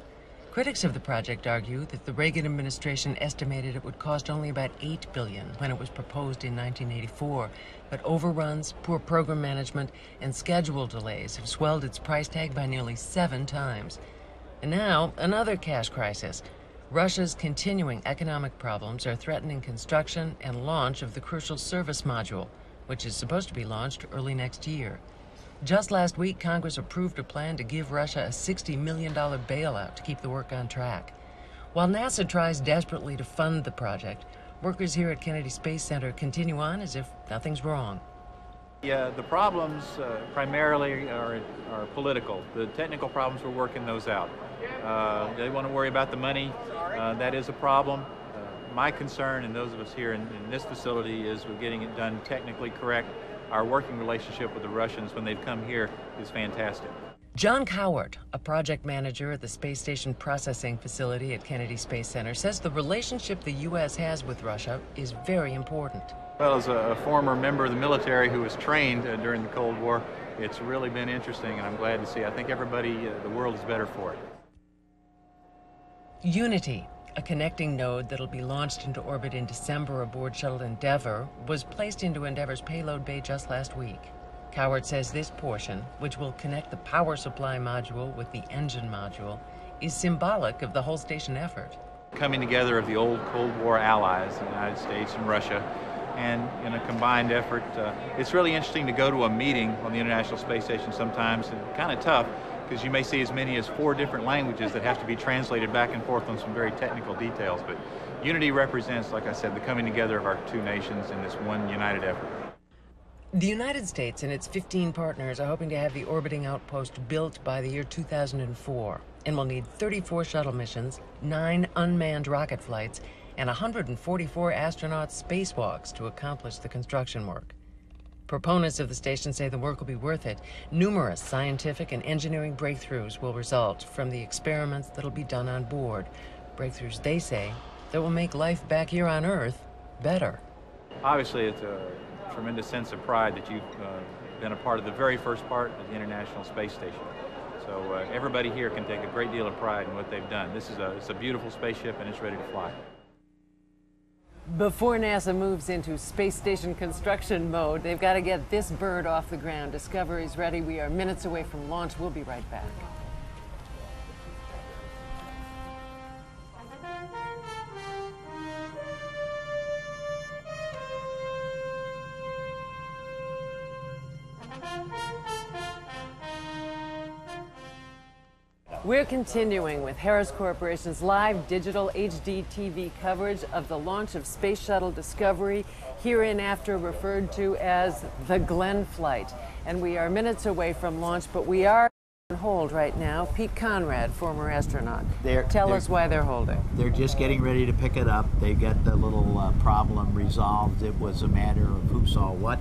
Critics of the project argue that the Reagan administration estimated it would cost only about eight billion dollars when it was proposed in nineteen eighty-four, but overruns, poor program management, and schedule delays have swelled its price tag by nearly seven times. And now, another cash crisis. Russia's continuing economic problems are threatening construction and launch of the crucial service module, which is supposed to be launched early next year. Just last week, Congress approved a plan to give Russia a sixty million dollar bailout to keep the work on track. While NASA tries desperately to fund the project, workers here at Kennedy Space Center continue on as if nothing's wrong. Yeah, the problems uh, primarily are, are political. The technical problems, we're working those out. Uh, they want to worry about the money. Uh, that is a problem. Uh, my concern, and those of us here in, in this facility, is we're getting it done technically correct. Our working relationship with the Russians when they've come here is fantastic. John Coward, a project manager at the Space Station Processing Facility at Kennedy Space Center, says the relationship the U S has with Russia is very important. Well, as a former member of the military who was trained uh, during the Cold War, it's really been interesting, and I'm glad to see. I think everybody, uh, the world is better for it. Unity, a connecting node that'll be launched into orbit in December aboard Shuttle Endeavour, was placed into Endeavour's payload bay just last week. Coward says this portion, which will connect the power supply module with the engine module, is symbolic of the whole station effort. Coming together of the old Cold War allies, the United States and Russia, and in a combined effort, uh, it's really interesting to go to a meeting on the International Space Station sometimes, and kind of tough, because you may see as many as four different languages that have to be translated back and forth on some very technical details. But unity represents, like I said, the coming together of our two nations in this one united effort. The United States and its fifteen partners are hoping to have the orbiting outpost built by the year two thousand four, and will need thirty-four shuttle missions, nine unmanned rocket flights, and one hundred forty-four astronauts' spacewalks to accomplish the construction work. Proponents of the station say the work will be worth it. Numerous scientific and engineering breakthroughs will result from the experiments that'll be done on board. Breakthroughs, they say, that will make life back here on Earth better. Obviously, it's a tremendous sense of pride that you've uh, been a part of the very first part of the International Space Station. So uh, everybody here can take a great deal of pride in what they've done. This is a, it's a beautiful spaceship, and it's ready to fly. Before NASA moves into space station construction mode, they've got to get this bird off the ground. Discovery's ready. We are minutes away from launch. We'll be right back. We're continuing with Harris Corporation's live digital H D T V coverage of the launch of Space Shuttle Discovery, hereinafter referred to as the Glenn flight. And we are minutes away from launch, but we are on hold right now. Pete Conrad, former astronaut. They're, Tell they're, us why they're holding. They're just getting ready to pick it up. They got the little uh, problem resolved. It was a matter of who saw what,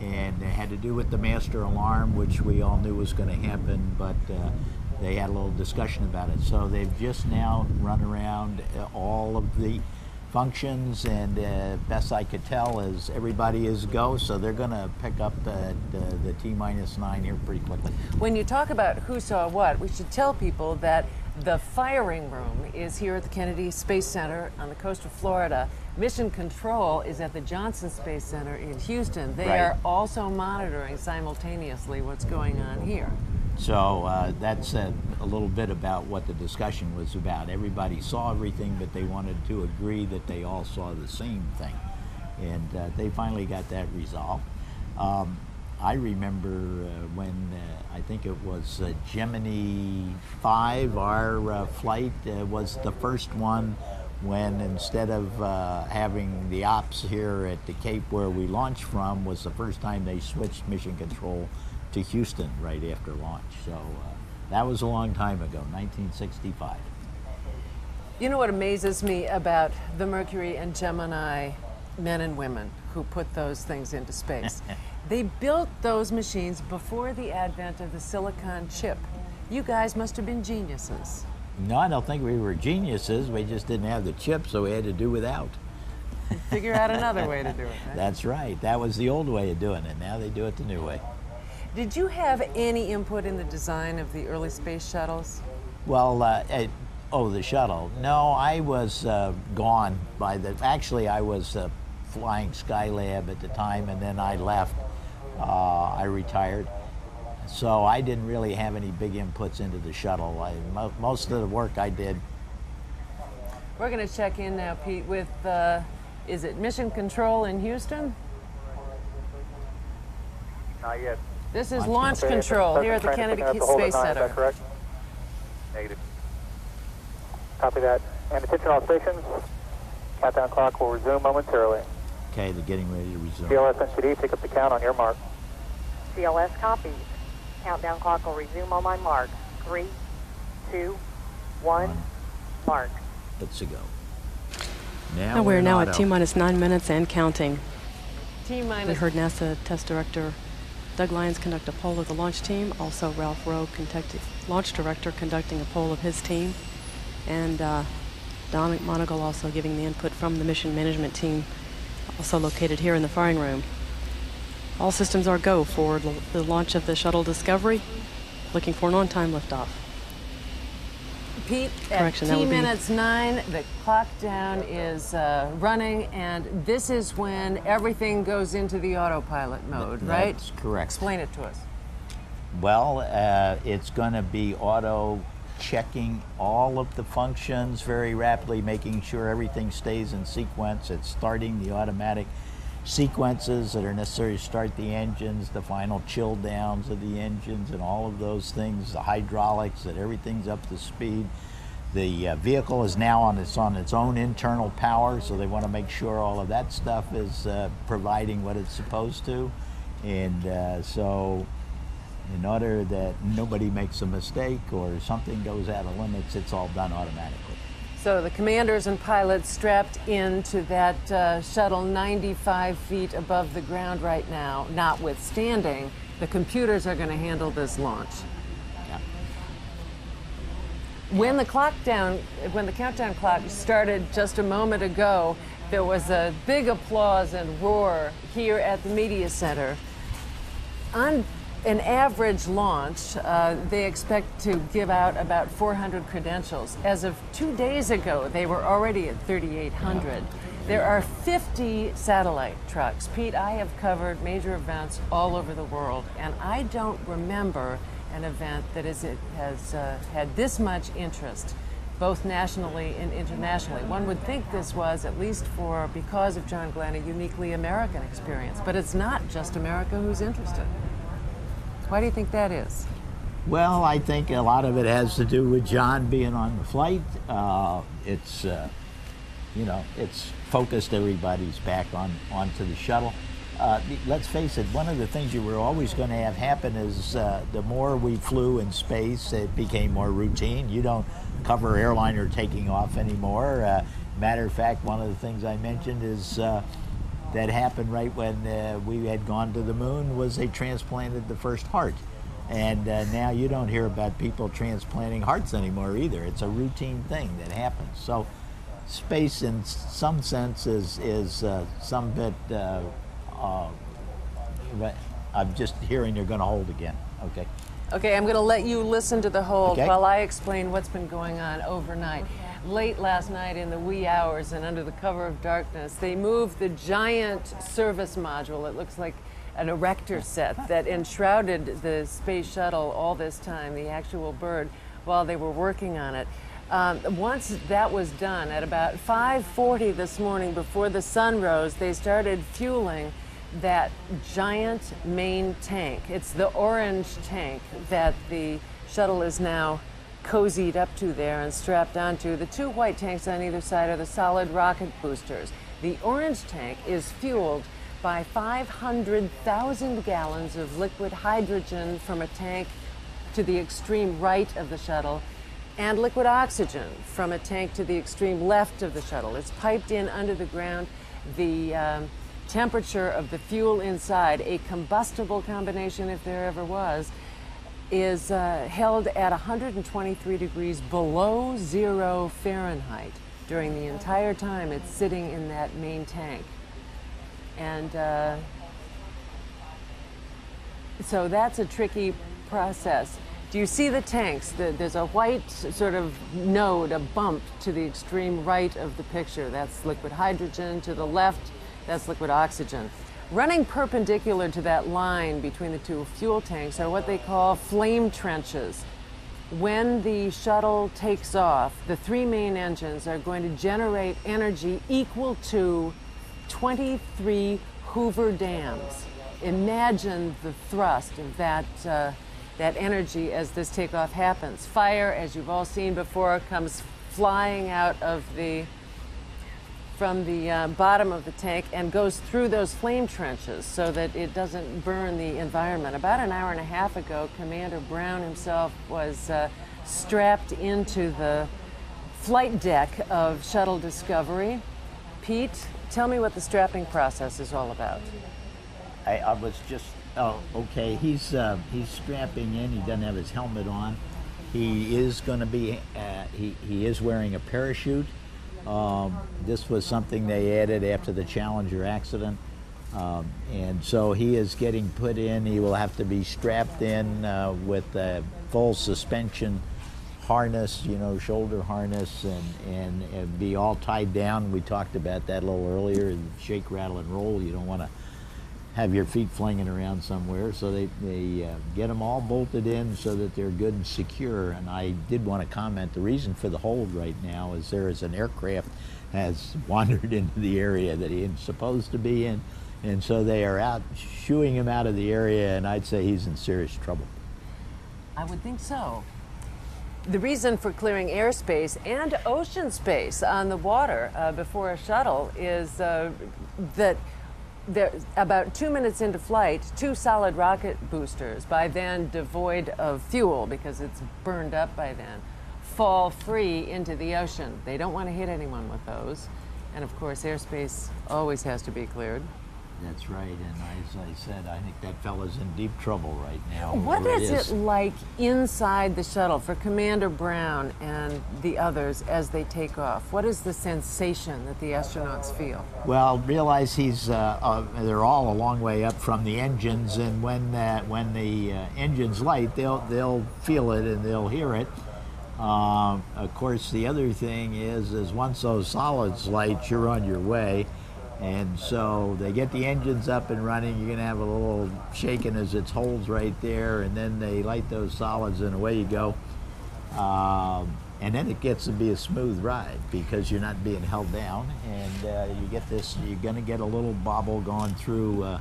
and it had to do with the master alarm, which we all knew was going to happen, but uh, they had a little discussion about it. So they've just now run around all of the functions, and uh, best I could tell is everybody is go, so they're going to pick up uh, the, the T minus nine here pretty quickly. When you talk about who saw what, we should tell people that the firing room is here at the Kennedy Space Center on the coast of Florida. Mission Control is at the Johnson Space Center in Houston. They right. are also monitoring simultaneously what's going on here. So uh, that's a, a little bit about what the discussion was about. Everybody saw everything, but they wanted to agree that they all saw the same thing. And uh, they finally got that resolved. Um, I remember uh, when, uh, I think it was uh, Gemini five, our uh, flight uh, was the first one when instead of uh, having the ops here at the Cape where we launched from, was the first time they switched Mission Control to Houston right after launch. So uh, that was a long time ago, nineteen sixty-five. You know what amazes me about the Mercury and Gemini men and women who put those things into space? They built those machines before the advent of the silicon chip. You guys must have been geniuses. No, I don't think we were geniuses. We just didn't have the chip, so we had to do without. Figure out another way to do it, right? That's right. That was the old way of doing it. Now they do it the new way. Did you have any input in the design of the early space shuttles? Well, uh, it, oh, the shuttle. No, I was uh, gone by the, actually I was uh, flying Skylab at the time, and then I left, uh, I retired. So I didn't really have any big inputs into the shuttle. I, mo most of the work I did. We're gonna check in now, Pete, with, uh, is it Mission Control in Houston? Not yet. This is Launch Control here at the Kennedy Space Center. Is that correct? Negative. Copy that. And attention all stations. Countdown clock will resume momentarily. Okay, they're getting ready to resume. C L S and C D, pick up the count on your mark. C L S copies. Countdown clock will resume on my mark. Three, two, one, one. Mark. Let's go. Now no, we're, we're now at T minus nine minutes and counting. T minus. We heard NASA test director Doug Lyons conduct a poll of the launch team. Also, Ralph Rowe, launch director, conducting a poll of his team. And uh, Don McMonagle also giving the input from the mission management team, also located here in the firing room. All systems are go for the launch of the Shuttle Discovery, looking for an on-time liftoff. Pete, Correction, at T minutes nine, the clock down is uh, running, and this is when everything goes into the autopilot mode, Th right? That's correct. Explain it to us. Well, uh, it's going to be auto-checking all of the functions very rapidly, making sure everything stays in sequence. It's starting the automatic sequences that are necessary to start the engines, the final chill downs of the engines and all of those things, the hydraulics, that everything's up to speed. The uh, vehicle is now on its, on its own internal power, so they want to make sure all of that stuff is uh, providing what it's supposed to. And uh, so in order that nobody makes a mistake or something goes out of limits, it's all done automatically. So the commanders and pilots strapped into that uh, shuttle ninety-five feet above the ground right now, notwithstanding, the computers are going to handle this launch. Yeah. When the clock down, when the countdown clock started just a moment ago, there was a big applause and roar here at the media center. On an average launch, uh, they expect to give out about four hundred credentials. As of two days ago, they were already at thirty-eight hundred. There are fifty satellite trucks. Pete, I have covered major events all over the world, and I don't remember an event that is, it has uh, had this much interest, both nationally and internationally. One would think this was, at least for, because of John Glenn, a uniquely American experience, but it's not just America who's interested. Why do you think that is? Well, I think a lot of it has to do with John being on the flight. Uh, it's, uh, you know, it's focused everybody's back on onto the shuttle. Uh, let's face it, one of the things you were always going to have happen is uh, the more we flew in space, it became more routine. You don't cover airliner taking off anymore. Uh, matter of fact, one of the things I mentioned is uh, that happened right when uh, we had gone to the moon was they transplanted the first heart. And uh, now you don't hear about people transplanting hearts anymore either. It's a routine thing that happens. So space in some sense is, is uh, some bit... Uh, Uh, I'm just hearing you're going to hold again. Okay. Okay, I'm going to let you listen to the hold okay. while I explain what's been going on overnight. Late last night in the wee hours and under the cover of darkness, they moved the giant service module. It looks like an erector set that enshrouded the space shuttle all this time, the actual bird, while they were working on it. Um, once that was done, at about five forty this morning, before the sun rose, they started fueling that giant main tank. It's the orange tank that the shuttle is now cozied up to there and strapped onto. The two white tanks on either side are the solid rocket boosters. The orange tank is fueled by five hundred thousand gallons of liquid hydrogen from a tank to the extreme right of the shuttle, and liquid oxygen from a tank to the extreme left of the shuttle. It's piped in under the ground. The um, temperature of the fuel inside, a combustible combination if there ever was, is uh, held at one hundred twenty-three degrees below zero Fahrenheit during the entire time it's sitting in that main tank. And uh, so that's a tricky process. Do you see the tanks? The, there's a white sort of node, a bump to the extreme right of the picture. That's liquid hydrogen. To the left, that's liquid oxygen. Running perpendicular to that line between the two fuel tanks are what they call flame trenches. When the shuttle takes off, the three main engines are going to generate energy equal to twenty-three Hoover dams. Imagine the thrust of that uh, that energy as this takeoff happens. Fire, as you've all seen before, comes flying out of the, from the uh, bottom of the tank and goes through those flame trenches so that it doesn't burn the environment. About an hour and a half ago, Commander Brown himself was uh, strapped into the flight deck of Shuttle Discovery. Pete, tell me what the strapping process is all about. I, I was just Oh, okay. He's uh, he's strapping in. He doesn't have his helmet on. He is going to be. Uh, he he is wearing a parachute. Um, this was something they added after the Challenger accident, um, and so he is getting put in. He will have to be strapped in uh, with a full suspension harness, you know, shoulder harness, and and, and be all tied down. We talked about that a little earlier. Shake, rattle, and roll. You don't want to have your feet flinging around somewhere, so they, they uh, get them all bolted in so that they're good and secure. And I did want to comment, the reason for the hold right now is there is an aircraft has wandered into the area that he isn't supposed to be in, and so they are out shooing him out of the area, and I'd say he's in serious trouble. I would think so. The reason for clearing airspace and ocean space on the water uh, before a shuttle is uh, that There, about two minutes into flight, two solid rocket boosters, by then devoid of fuel because it's burned up by then, fall free into the ocean. They don't want to hit anyone with those. And of course, airspace always has to be cleared. That's right. And as I said, I think that fellow's in deep trouble right now. What is it, is it like inside the shuttle for Commander Brown and the others as they take off? What is the sensation that the astronauts feel? Well, realize he's uh, uh, they're all a long way up from the engines, and when that when the uh, engines light, they'll they'll feel it and they'll hear it. Uh, of course, the other thing is is once those solids light, you're on your way. And so they get the engines up and running. You're going to have a little shaking as it holds right there, and then they light those solids, and away you go. Um, and then it gets to be a smooth ride because you're not being held down, and uh, you get this. You're going to get a little bobble going through uh,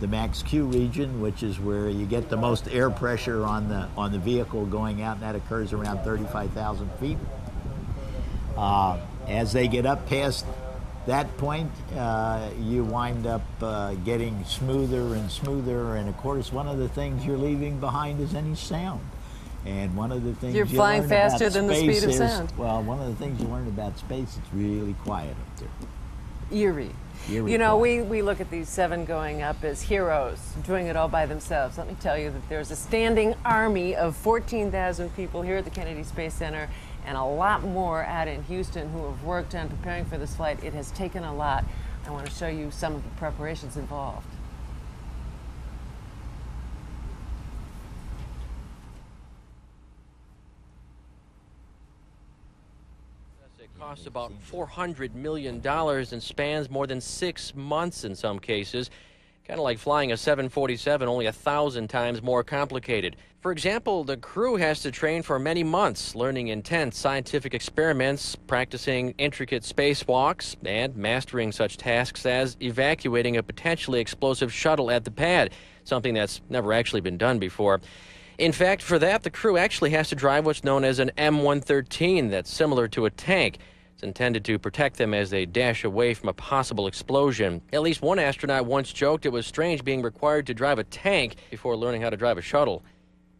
the max Q region, which is where you get the most air pressure on the on the vehicle going out, and that occurs around thirty-five thousand feet. Uh, as they get up past that point, uh, you wind up uh, getting smoother and smoother, and of course, one of the things you're leaving behind is any sound. And one of the things you're you flying faster than the speed of sound. Is, well, one of the things you learn about space, it's really quiet up there. Eerie. Eerie you know, quiet. we we look at these seven going up as heroes, doing it all by themselves. Let me tell you that there's a standing army of fourteen thousand people here at the Kennedy Space Center, and a lot more out in Houston who have worked on preparing for this flight. It has taken a lot. I want to show you some of the preparations involved. Costs about four hundred million dollars and spans more than six months in some cases. Kind of like flying a seven forty-seven, only a thousand times more complicated. For example, the crew has to train for many months, learning intense scientific experiments, practicing intricate spacewalks, and mastering such tasks as evacuating a potentially explosive shuttle at the pad, something that's never actually been done before. In fact, for that, the crew actually has to drive what's known as an M one thirteen that's similar to a tank. It's intended to protect them as they dash away from a possible explosion. At least one astronaut once joked it was strange being required to drive a tank before learning how to drive a shuttle.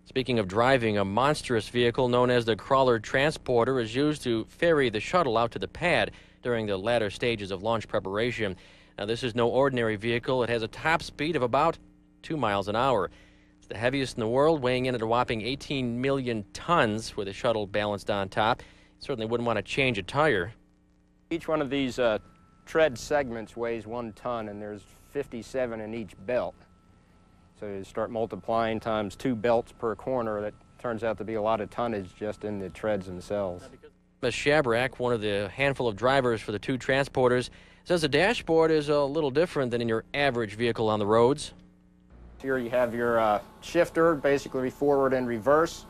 Speaking of driving, a monstrous vehicle known as the Crawler Transporter is used to ferry the shuttle out to the pad during the latter stages of launch preparation. Now, this is no ordinary vehicle. It has a top speed of about two miles an hour. It's the heaviest in the world, weighing in at a whopping eighteen million tons with the shuttle balanced on top. Certainly wouldn't want to change a tire. Each one of these uh, tread segments weighs one ton, and there's fifty-seven in each belt. So you start multiplying times two belts per corner. That turns out to be a lot of tonnage just in the treads themselves. Miz Shabrak, one of the handful of drivers for the two transporters, says the dashboard is a little different than in your average vehicle on the roads. Here you have your uh, shifter, basically forward and reverse.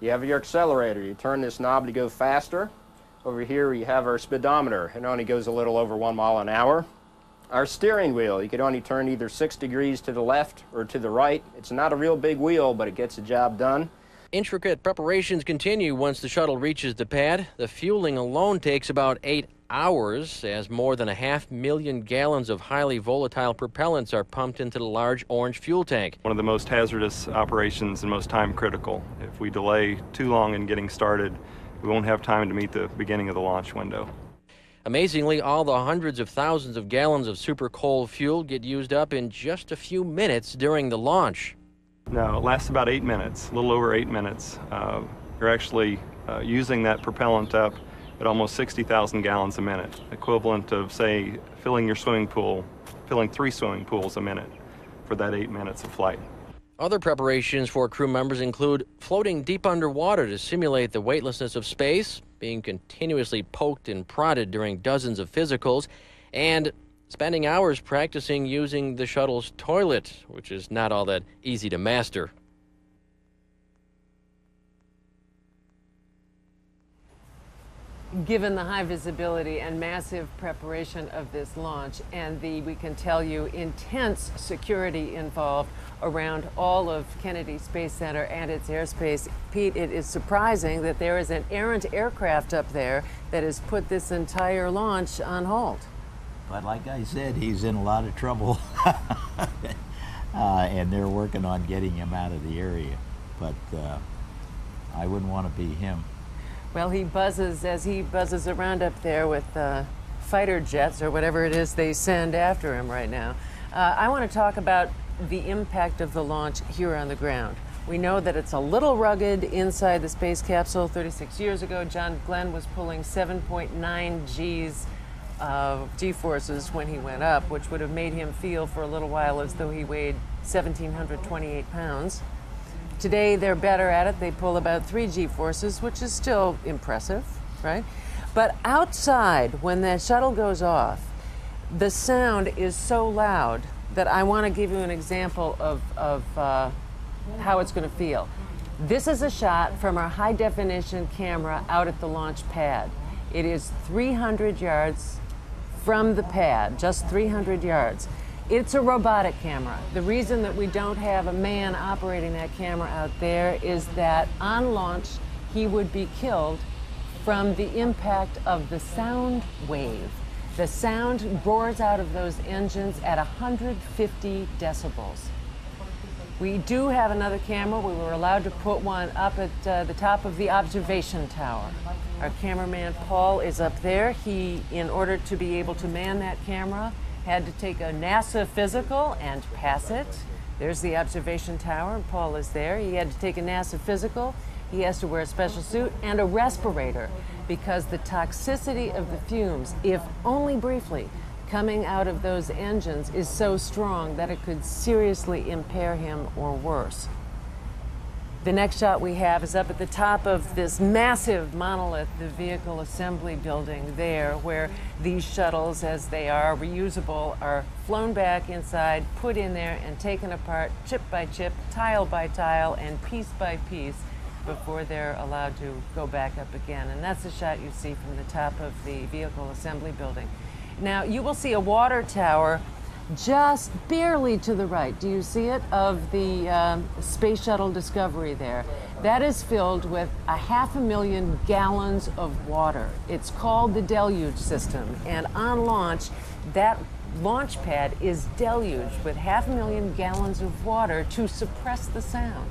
You have your accelerator. You turn this knob to go faster. Over here, you have our speedometer. It only goes a little over one mile an hour. Our steering wheel, you could only turn either six degrees to the left or to the right. It's not a real big wheel, but it gets the job done. Intricate preparations continue once the shuttle reaches the pad. The fueling alone takes about eight hours, as more than a half million gallons of highly volatile propellants are pumped into the large orange fuel tank. One of the most hazardous operations and most time critical. If we delay too long in getting started, we won't have time to meet the beginning of the launch window. Amazingly, all the hundreds of thousands of gallons of super cold fuel get used up in just a few minutes during the launch. No, it lasts about eight minutes, a little over eight minutes. Uh, you're actually uh, using that propellant up at almost sixty thousand gallons a minute, equivalent of, say, filling your swimming pool, filling three swimming pools a minute for that eight minutes of flight. Other preparations for crew members include floating deep underwater to simulate the weightlessness of space, being continuously poked and prodded during dozens of physicals, and spending hours practicing using the shuttle's toilet, which is not all that easy to master. Given the high visibility and massive preparation of this launch and the, we can tell you, intense security involved around all of Kennedy Space Center and its airspace, Pete, it is surprising that there is an errant aircraft up there that has put this entire launch on hold. But like I said, he's in a lot of trouble. uh, and they're working on getting him out of the area. But uh, I wouldn't want to be him. Well, he buzzes as he buzzes around up there with uh, fighter jets or whatever it is they send after him right now. Uh, I want to talk about the impact of the launch here on the ground. We know that it's a little rugged inside the space capsule. thirty-six years ago, John Glenn was pulling seven point nine G's uh, G-forces when he went up, which would have made him feel for a little while as though he weighed one thousand seven hundred twenty-eight pounds. Today, they're better at it. They pull about three G-forces, which is still impressive, right? But outside, when the shuttle goes off, the sound is so loud that I want to give you an example of, of uh, how it's going to feel. This is a shot from our high-definition camera out at the launch pad. It is three hundred yards from the pad, just three hundred yards. It's a robotic camera. The reason that we don't have a man operating that camera out there is that on launch, he would be killed from the impact of the sound wave. The sound roars out of those engines at one hundred fifty decibels. We do have another camera. We were allowed to put one up at uh, the top of the observation tower. Our cameraman, Paul, is up there. He, in order to be able to man that camera, had to take a NASA physical and pass it. There's the observation tower, and Paul is there. He had to take a NASA physical. He has to wear a special suit and a respirator because the toxicity of the fumes, if only briefly, coming out of those engines is so strong that it could seriously impair him or worse. The next shot we have is up at the top of this massive monolith, the vehicle assembly building there, where these shuttles, as they are reusable, are flown back inside, put in there, and taken apart chip by chip, tile by tile, and piece by piece before they're allowed to go back up again. And that's the shot you see from the top of the vehicle assembly building. Now, you will see a water tower just barely to the right, do you see it, of the um, Space Shuttle Discovery there. That is filled with a half a million gallons of water. It's called the deluge system, and on launch, that launch pad is deluged with half a million gallons of water to suppress the sound.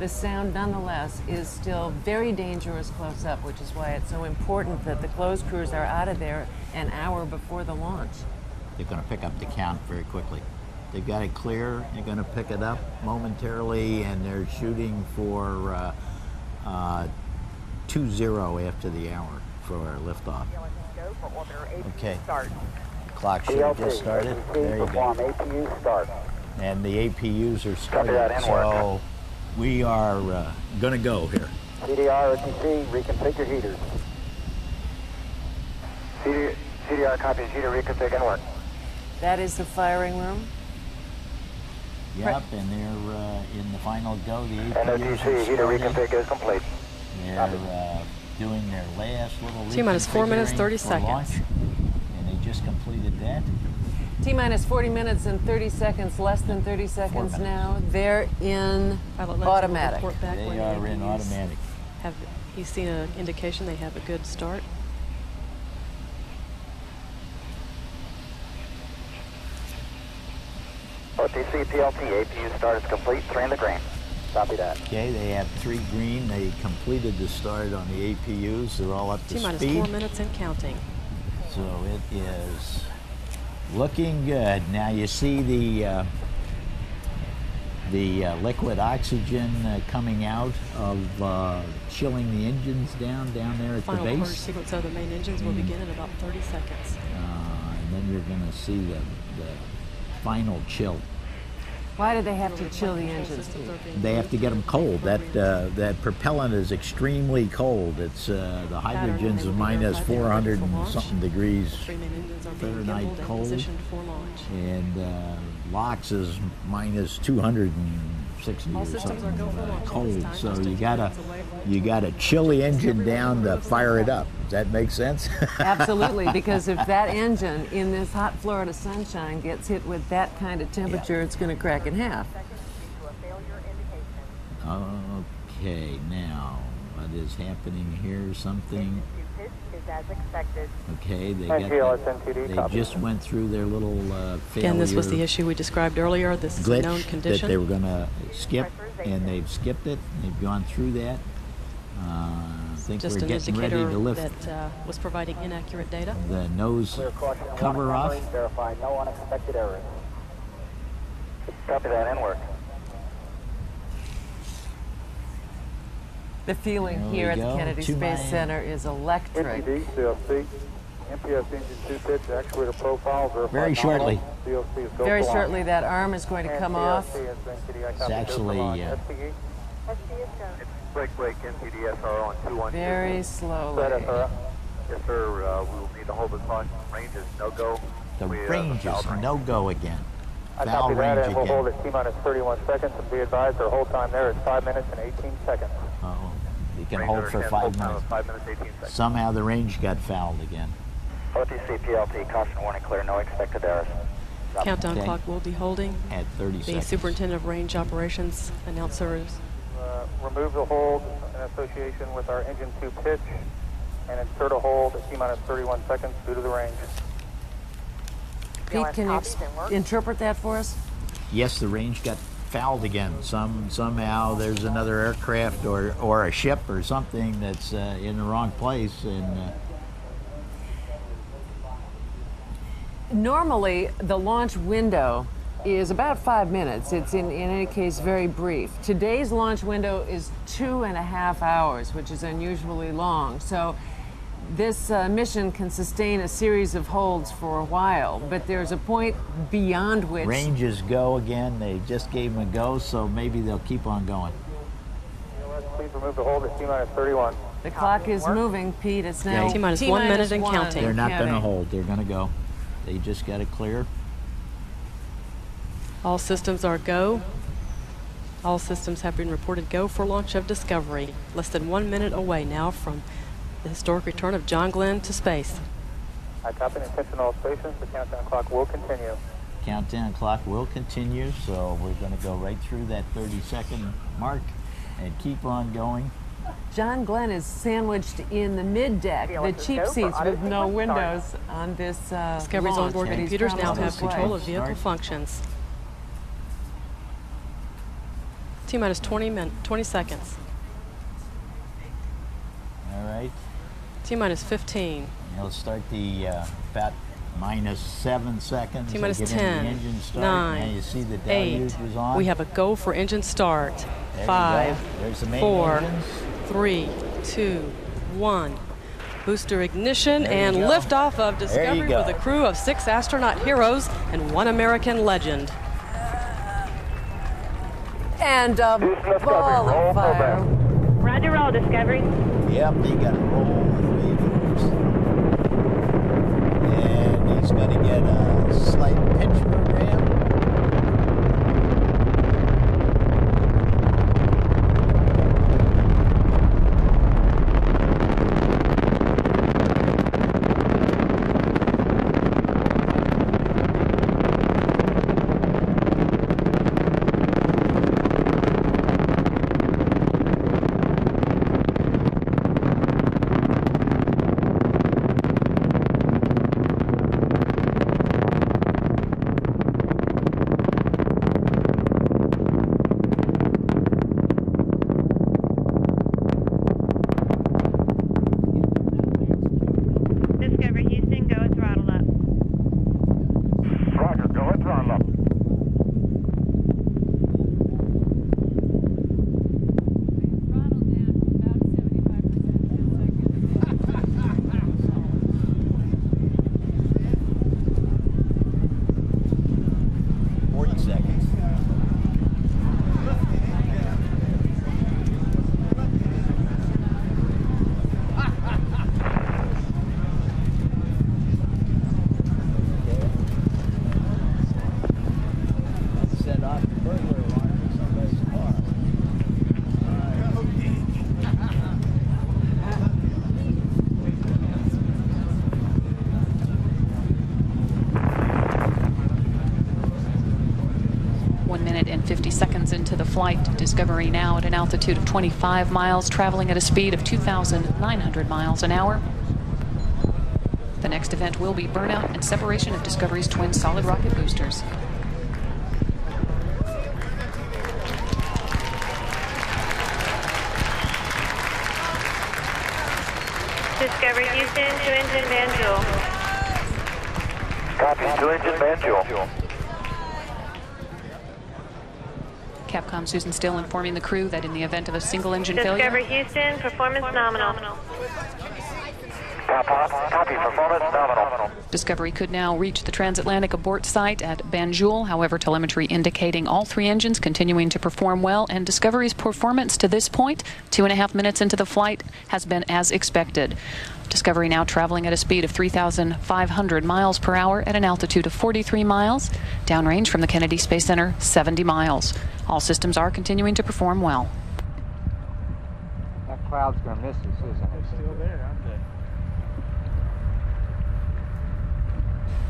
The sound, nonetheless, is still very dangerous close up, which is why it's so important that the closed crews are out of there an hour before the launch. They're going to pick up the count very quickly. They've got it clear, they're going to pick it up momentarily, and they're shooting for uh, uh, two zero after the hour for liftoff. Okay, the clock should have just started. There you go. And the A P Us are started, so we are uh, going to go here. C D R, O T C, reconfigure heaters. C D R copies, heater reconfigure and work. That is the firing room. Yep, and they're uh, in the final go. The A P Us are heater reconfigure is complete. They're uh, doing their last little T-minus four minutes, thirty seconds. Launch, and they just completed that. T-minus forty minutes and thirty seconds, less than thirty seconds now. They're in automatic. They are in automatic. Have you seen an indication they have a good start? O T C, P L T, A P U start is complete, three in the green. Copy that. Okay, they have three green. They completed the start on the A P Us. They're all up to T-minus speed. T-minus four minutes and counting. So it is looking good. Now you see the uh, the uh, liquid oxygen uh, coming out of uh, chilling the engines down down there at the base. Final purge sequence of the main engines will begin in about thirty seconds. Uh, and then you're going to see the, the final chill. Why do they have to chill the engines? They have to get them cold. That uh, that propellant is extremely cold. It's uh, the hydrogen's minus four hundred and something degrees Fahrenheit cold, and uh, LOX is minus two hundred sixty or something uh, cold. So you gotta you gotta chill the engine down to fire it up. Does that make sense? Absolutely, because if that engine in this hot Florida sunshine gets hit with that kind of temperature, yeah, it's going to crack in half. Okay, now what is happening here? Something. Okay, they got that, they just went through their little uh, failure. And this was the issue we described earlier. This is a known condition that they were going to skip, and they've skipped it. They've gone through that. Uh, Think just an indicator ready to lift that uh, was providing inaccurate data. The nose cover off. Verify no unexpected errors. Copy that and work. The feeling there here at the Kennedy Space Miami. Center is electric. C L C, M P S engine two pitch, actuator profile. Very shortly. Very shortly, that arm is going to come off. It's actually. Uh, Break, break, N P D S R on two one two. Very slowly. Yes, sir. Uh, we will need to hold the clock. Range is no go. The we, uh, range is no go again. I copy that, and we'll again. Hold at T-minus thirty-one seconds, and be advised our hold time there is five minutes and eighteen seconds. Oh, you can range hold for five minutes. five minutes, eighteen seconds. Somehow the range got fouled again. O T C, P L T, caution, warning, clear, no expected errors. Countdown okay. clock will be holding. At thirty seconds. The Superintendent of Range Operations announcers. Uh, remove the hold in association with our engine two pitch and insert a hold at T minus thirty-one seconds due to the range. Pete, can you interpret that for us? Yes, the range got fouled again. Some somehow there's another aircraft or or a ship or something that's uh, in the wrong place. And uh... normally the launch window is about five minutes. It's in in any case very brief. Today's launch window is two and a half hours, which is unusually long. So this uh, mission can sustain a series of holds for a while, but there's a point beyond which... Ranges go again. They just gave them a go, so maybe they'll keep on going. Please remove the hold at T minus thirty-one. The clock is moving, Pete. It's now T minus one minute and counting. They're not going to hold. They're going to go. They just got to clear. All systems are go. All systems have been reported go for launch of Discovery. Less than one minute away now from the historic return of John Glenn to space. I copy and attention all stations. The countdown clock will continue. Countdown clock will continue, so we're going to go right through that thirty second mark and keep on going. John Glenn is sandwiched in the mid-deck, the cheap seats with no windows on this uh, Discovery's onboard computers now have control of vehicle functions. T minus twenty seconds. All right. T minus fifteen. It'll start the uh, about minus seven seconds. T minus ten. The engine start. Nine. Now you see the deluge was on. We have a go for engine start. There Five. There's the main four. Engines. Three. Two. One. Booster ignition there and liftoff of Discovery with a crew of six astronaut heroes and one American legend. And a ball of fire. Roger, roll, Discovery. Yep, they got to roll the vehicles. And he's going to get a slight pitch fifty seconds into the flight. Discovery now at an altitude of twenty-five miles, traveling at a speed of two thousand nine hundred miles an hour. The next event will be burnout and separation of Discovery's twin solid rocket boosters. Discovery Houston to engine manual. Copy to engine manual. Capcom Susan Still informing the crew that in the event of a single engine Discovery failure... Discovery Houston, performance nominal. Copy, performance nominal. Discovery could now reach the transatlantic abort site at Banjul, however telemetry indicating all three engines continuing to perform well, and Discovery's performance to this point, two and a half minutes into the flight, has been as expected. Discovery now traveling at a speed of three thousand five hundred miles per hour at an altitude of forty-three miles, downrange from the Kennedy Space Center, seventy miles. All systems are continuing to perform well. That cloud's going to miss us, isn't it? They're still there, aren't they?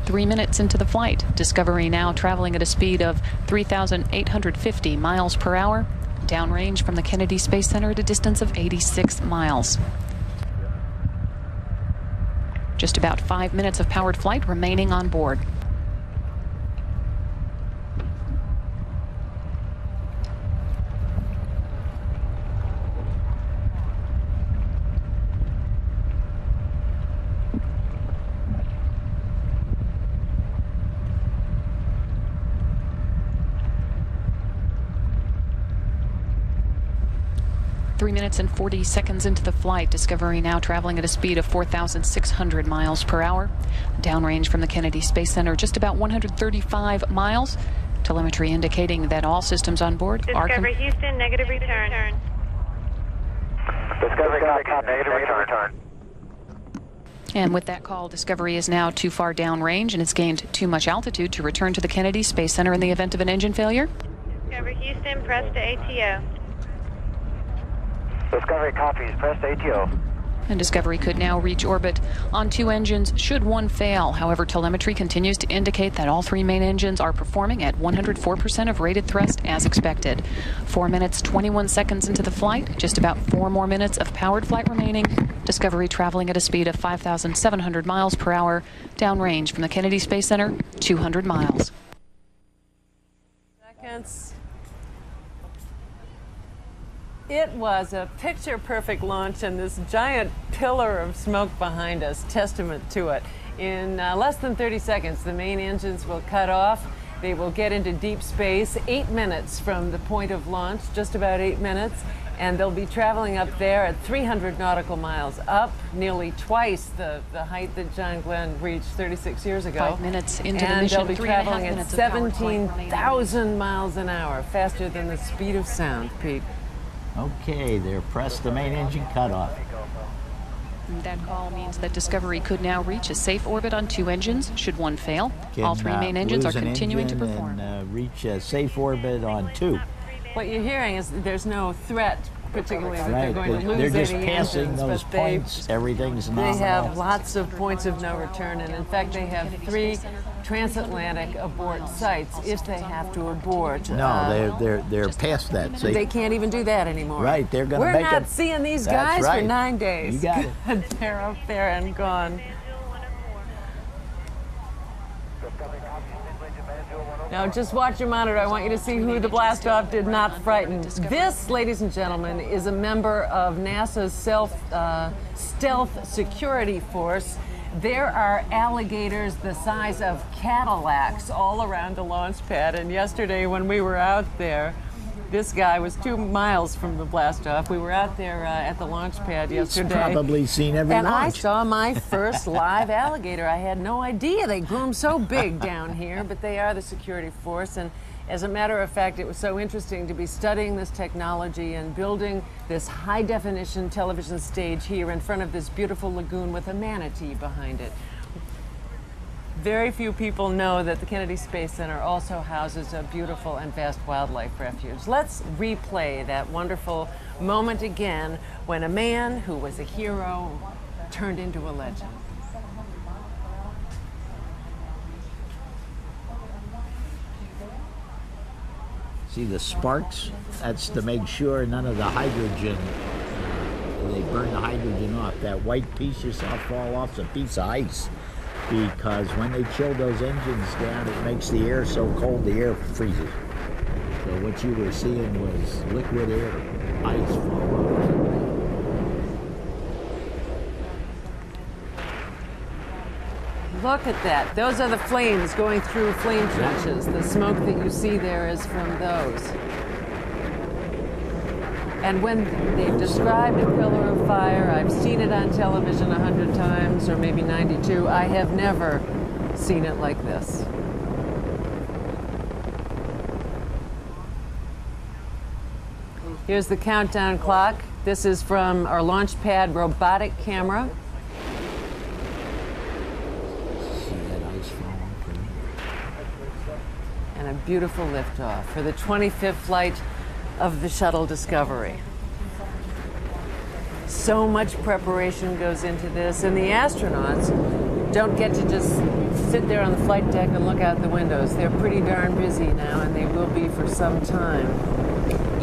Three minutes into the flight, Discovery now traveling at a speed of three thousand eight hundred fifty miles per hour, downrange from the Kennedy Space Center at a distance of eighty-six miles. Just about five minutes of powered flight remaining on board. Three minutes and forty seconds into the flight, Discovery now traveling at a speed of four thousand six hundred miles per hour. Downrange from the Kennedy Space Center, just about one hundred thirty-five miles. Telemetry indicating that all systems on board Discovery are... Discovery Houston, negative return. return. Discovery, copy, negative return. And with that call, Discovery is now too far downrange and it's gained too much altitude to return to the Kennedy Space Center in the event of an engine failure. Discovery Houston, press to A T O. Discovery copies, press to A T O. And Discovery could now reach orbit on two engines should one fail. However, telemetry continues to indicate that all three main engines are performing at one hundred four percent of rated thrust as expected. Four minutes, twenty-one seconds into the flight, just about four more minutes of powered flight remaining. Discovery traveling at a speed of five thousand seven hundred miles per hour, downrange from the Kennedy Space Center, two hundred miles. Seconds. It was a picture-perfect launch, and this giant pillar of smoke behind us, testament to it. In uh, less than thirty seconds, the main engines will cut off. They will get into deep space, eight minutes from the point of launch, just about eight minutes, and they'll be traveling up there at three hundred nautical miles, up nearly twice the, the height that John Glenn reached thirty-six years ago. Five minutes into the mission, they'll be traveling at seventeen thousand miles an hour, faster than the speed of sound, Pete. Okay, they're pressed the main engine cutoff. That call means that Discovery could now reach a safe orbit on two engines, should one fail. Can, All three main uh, engines are continuing engine to perform. And, uh, reach a safe orbit on two. What you're hearing is there's no threat, particularly that right. they're going they're, to lose They're just any passing engines, those points, they, everything's normal. They have lots of points of no return, and in fact they have three transatlantic abort sites if they have to abort. No, they're they're they're past that. See? They can't even do that anymore. Right, they're going to make it. We're not seeing these guys right. for nine days. You got it. They're up there and gone. Now just watch your monitor. I want you to see who the blast-off did not frighten. This, ladies and gentlemen, is a member of NASA's self, uh, stealth security force. There are alligators the size of Cadillacs all around the launch pad, and yesterday when we were out there, this guy was two miles from the blast-off. We were out there uh, at the launch pad yesterday. He's probably seen every and launch. And I saw my first live alligator. I had no idea they grew them so big down here, but they are the security force. And as a matter of fact, it was so interesting to be studying this technology and building this high-definition television stage here in front of this beautiful lagoon with a manatee behind it. Very few people know that the Kennedy Space Center also houses a beautiful and vast wildlife refuge. Let's replay that wonderful moment again when a man who was a hero turned into a legend. See the sparks? That's to make sure none of the hydrogen, they burn the hydrogen off. That white piece you saw fall off is a piece of ice, because when they chill those engines down, it makes the air so cold the air freezes. So what you were seeing was liquid air, ice fall off. Look at that. Those are the flames going through flame trenches. The smoke that you see there is from those. And when they've described a pillar of fire, I've seen it on television a hundred times, or maybe ninety-two. I have never seen it like this. Here's the countdown clock. This is from our launch pad robotic camera. And a beautiful liftoff for the twenty-fifth flight of the shuttle Discovery. So much preparation goes into this, and the astronauts don't get to just sit there on the flight deck and look out the windows. They're pretty darn busy now, and they will be for some time,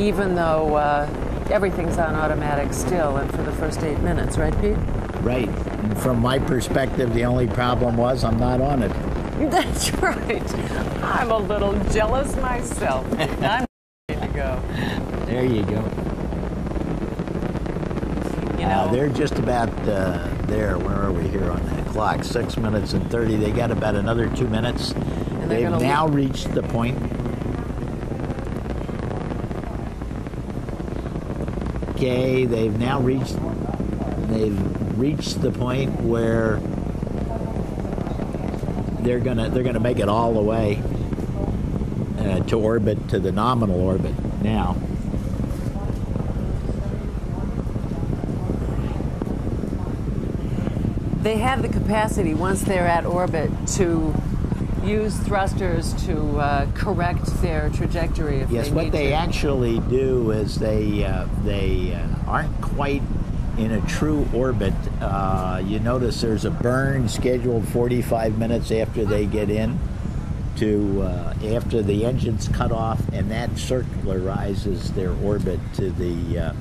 even though uh, everything's on automatic still, and for the first eight minutes, right, Pete? Right. And from my perspective, the only problem was I'm not on it. That's right. I'm a little jealous myself. I'm Go. There you go. You know, uh, they're just about uh, there. Where are we here on that clock? Six minutes and thirty. They got about another two minutes. They've now reached the point. gay. They've now reached they've reached the point where they're gonna they're gonna make it all the way uh, to orbit, to the nominal orbit now. They have the capacity, once they're at orbit, to use thrusters to uh, correct their trajectory if yes, they need to. Yes, what they actually do is they, uh, they uh, aren't quite in a true orbit. Uh, you notice there's a burn scheduled forty-five minutes after they get in, to uh, after the engines cut off, and that circularizes their orbit to the uh,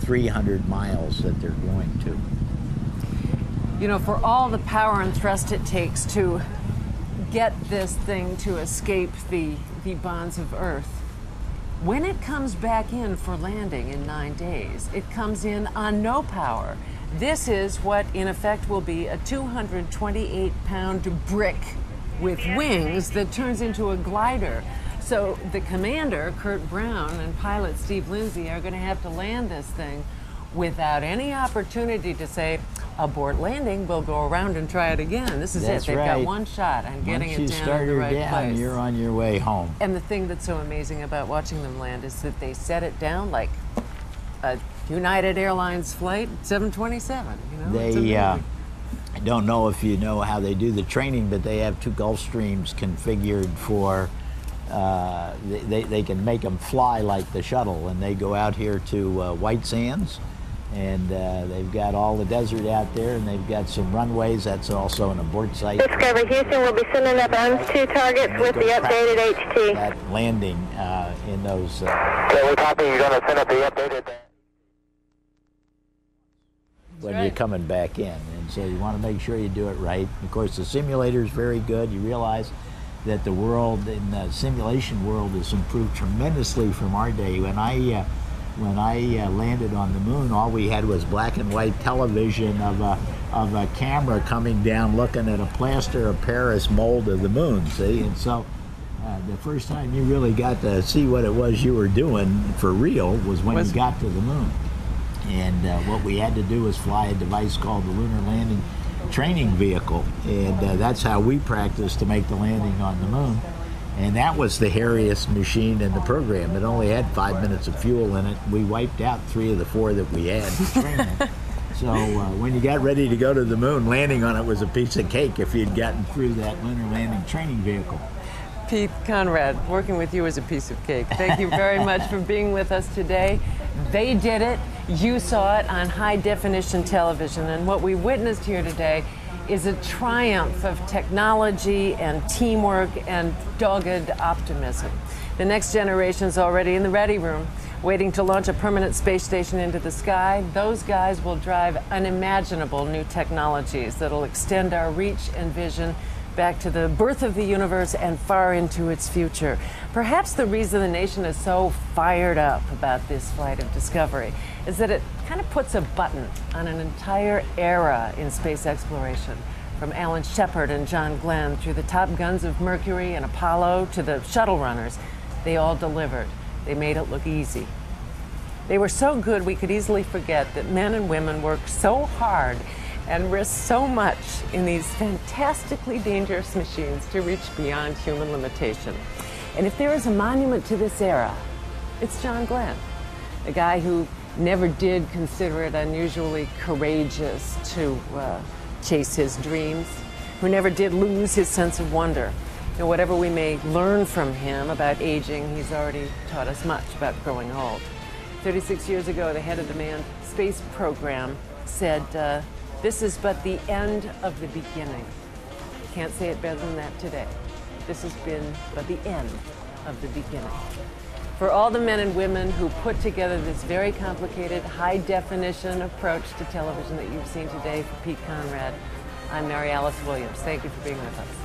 three hundred miles that they're going to. You know, for all the power and thrust it takes to get this thing to escape the, the bonds of Earth, when it comes back in for landing in nine days, it comes in on no power. This is what, in effect, will be a two hundred twenty-eight pound brick with wings that turns into a glider. So the commander, Curt Brown, and pilot Steve Lindsay are going to have to land this thing without any opportunity to say, abort landing, we'll go around and try it again. This is That's it. They've right. got one shot on getting Once it down start in the right down, place. You're on your way home. And the thing that's so amazing about watching them land is that they set it down like a United Airlines flight seven twenty-seven. You know, they, uh, I don't know if you know how they do the training, but they have two Gulfstreams configured for, uh, they, they can make them fly like the shuttle, and they go out here to uh, White Sands. And uh, they've got all the desert out there, and they've got some runways. That's also an abort site. Discovery Houston will be sending up two targets with the updated H T. That landing uh, in those. Uh, so we copy. You're going to send up the updated. When right. you're coming back in, and so you want to make sure you do it right. Of course, the simulator is very good. You realize that the world, in the simulation world, has improved tremendously from our day. When I. Uh, When I uh, landed on the moon, all we had was black and white television of a, of a camera coming down looking at a plaster of Paris mold of the moon, see? And so uh, the first time you really got to see what it was you were doing for real was when was you got to the moon. And uh, what we had to do was fly a device called the Lunar Landing Training Vehicle. And uh, that's how we practiced to make the landing on the moon. And that was the hairiest machine in the program. It only had five minutes of fuel in it. We wiped out three of the four that we had. So uh, when you got ready to go to the moon, landing on it was a piece of cake if you'd gotten through that lunar landing training vehicle. Pete Conrad, working with you is a piece of cake. Thank you very much for being with us today. They did it. You saw it on high-definition television. And what we witnessed here today is a triumph of technology and teamwork and dogged optimism. The next generation's already in the ready room, waiting to launch a permanent space station into the sky. Those guys will drive unimaginable new technologies that'll extend our reach and vision back to the birth of the universe and far into its future. Perhaps the reason the nation is so fired up about this flight of Discovery is that it kind of puts a button on an entire era in space exploration, from Alan Shepard and John Glenn through the top guns of Mercury and Apollo to the shuttle runners. They all delivered. They made it look easy. They were so good we could easily forget that men and women worked so hard and risked so much in these fantastically dangerous machines to reach beyond human limitation. And if there is a monument to this era, it's John Glenn, a guy who never did consider it unusually courageous to uh, chase his dreams, who never did lose his sense of wonder. And whatever we may learn from him about aging, he's already taught us much about growing old. thirty-six years ago, the head of the manned space program said, uh, this is but the end of the beginning. Can't say it better than that today. This has been but the end of the beginning. For all the men and women who put together this very complicated, high-definition approach to television that you've seen today, for Pete Conrad, I'm Mary Alice Williams. Thank you for being with us.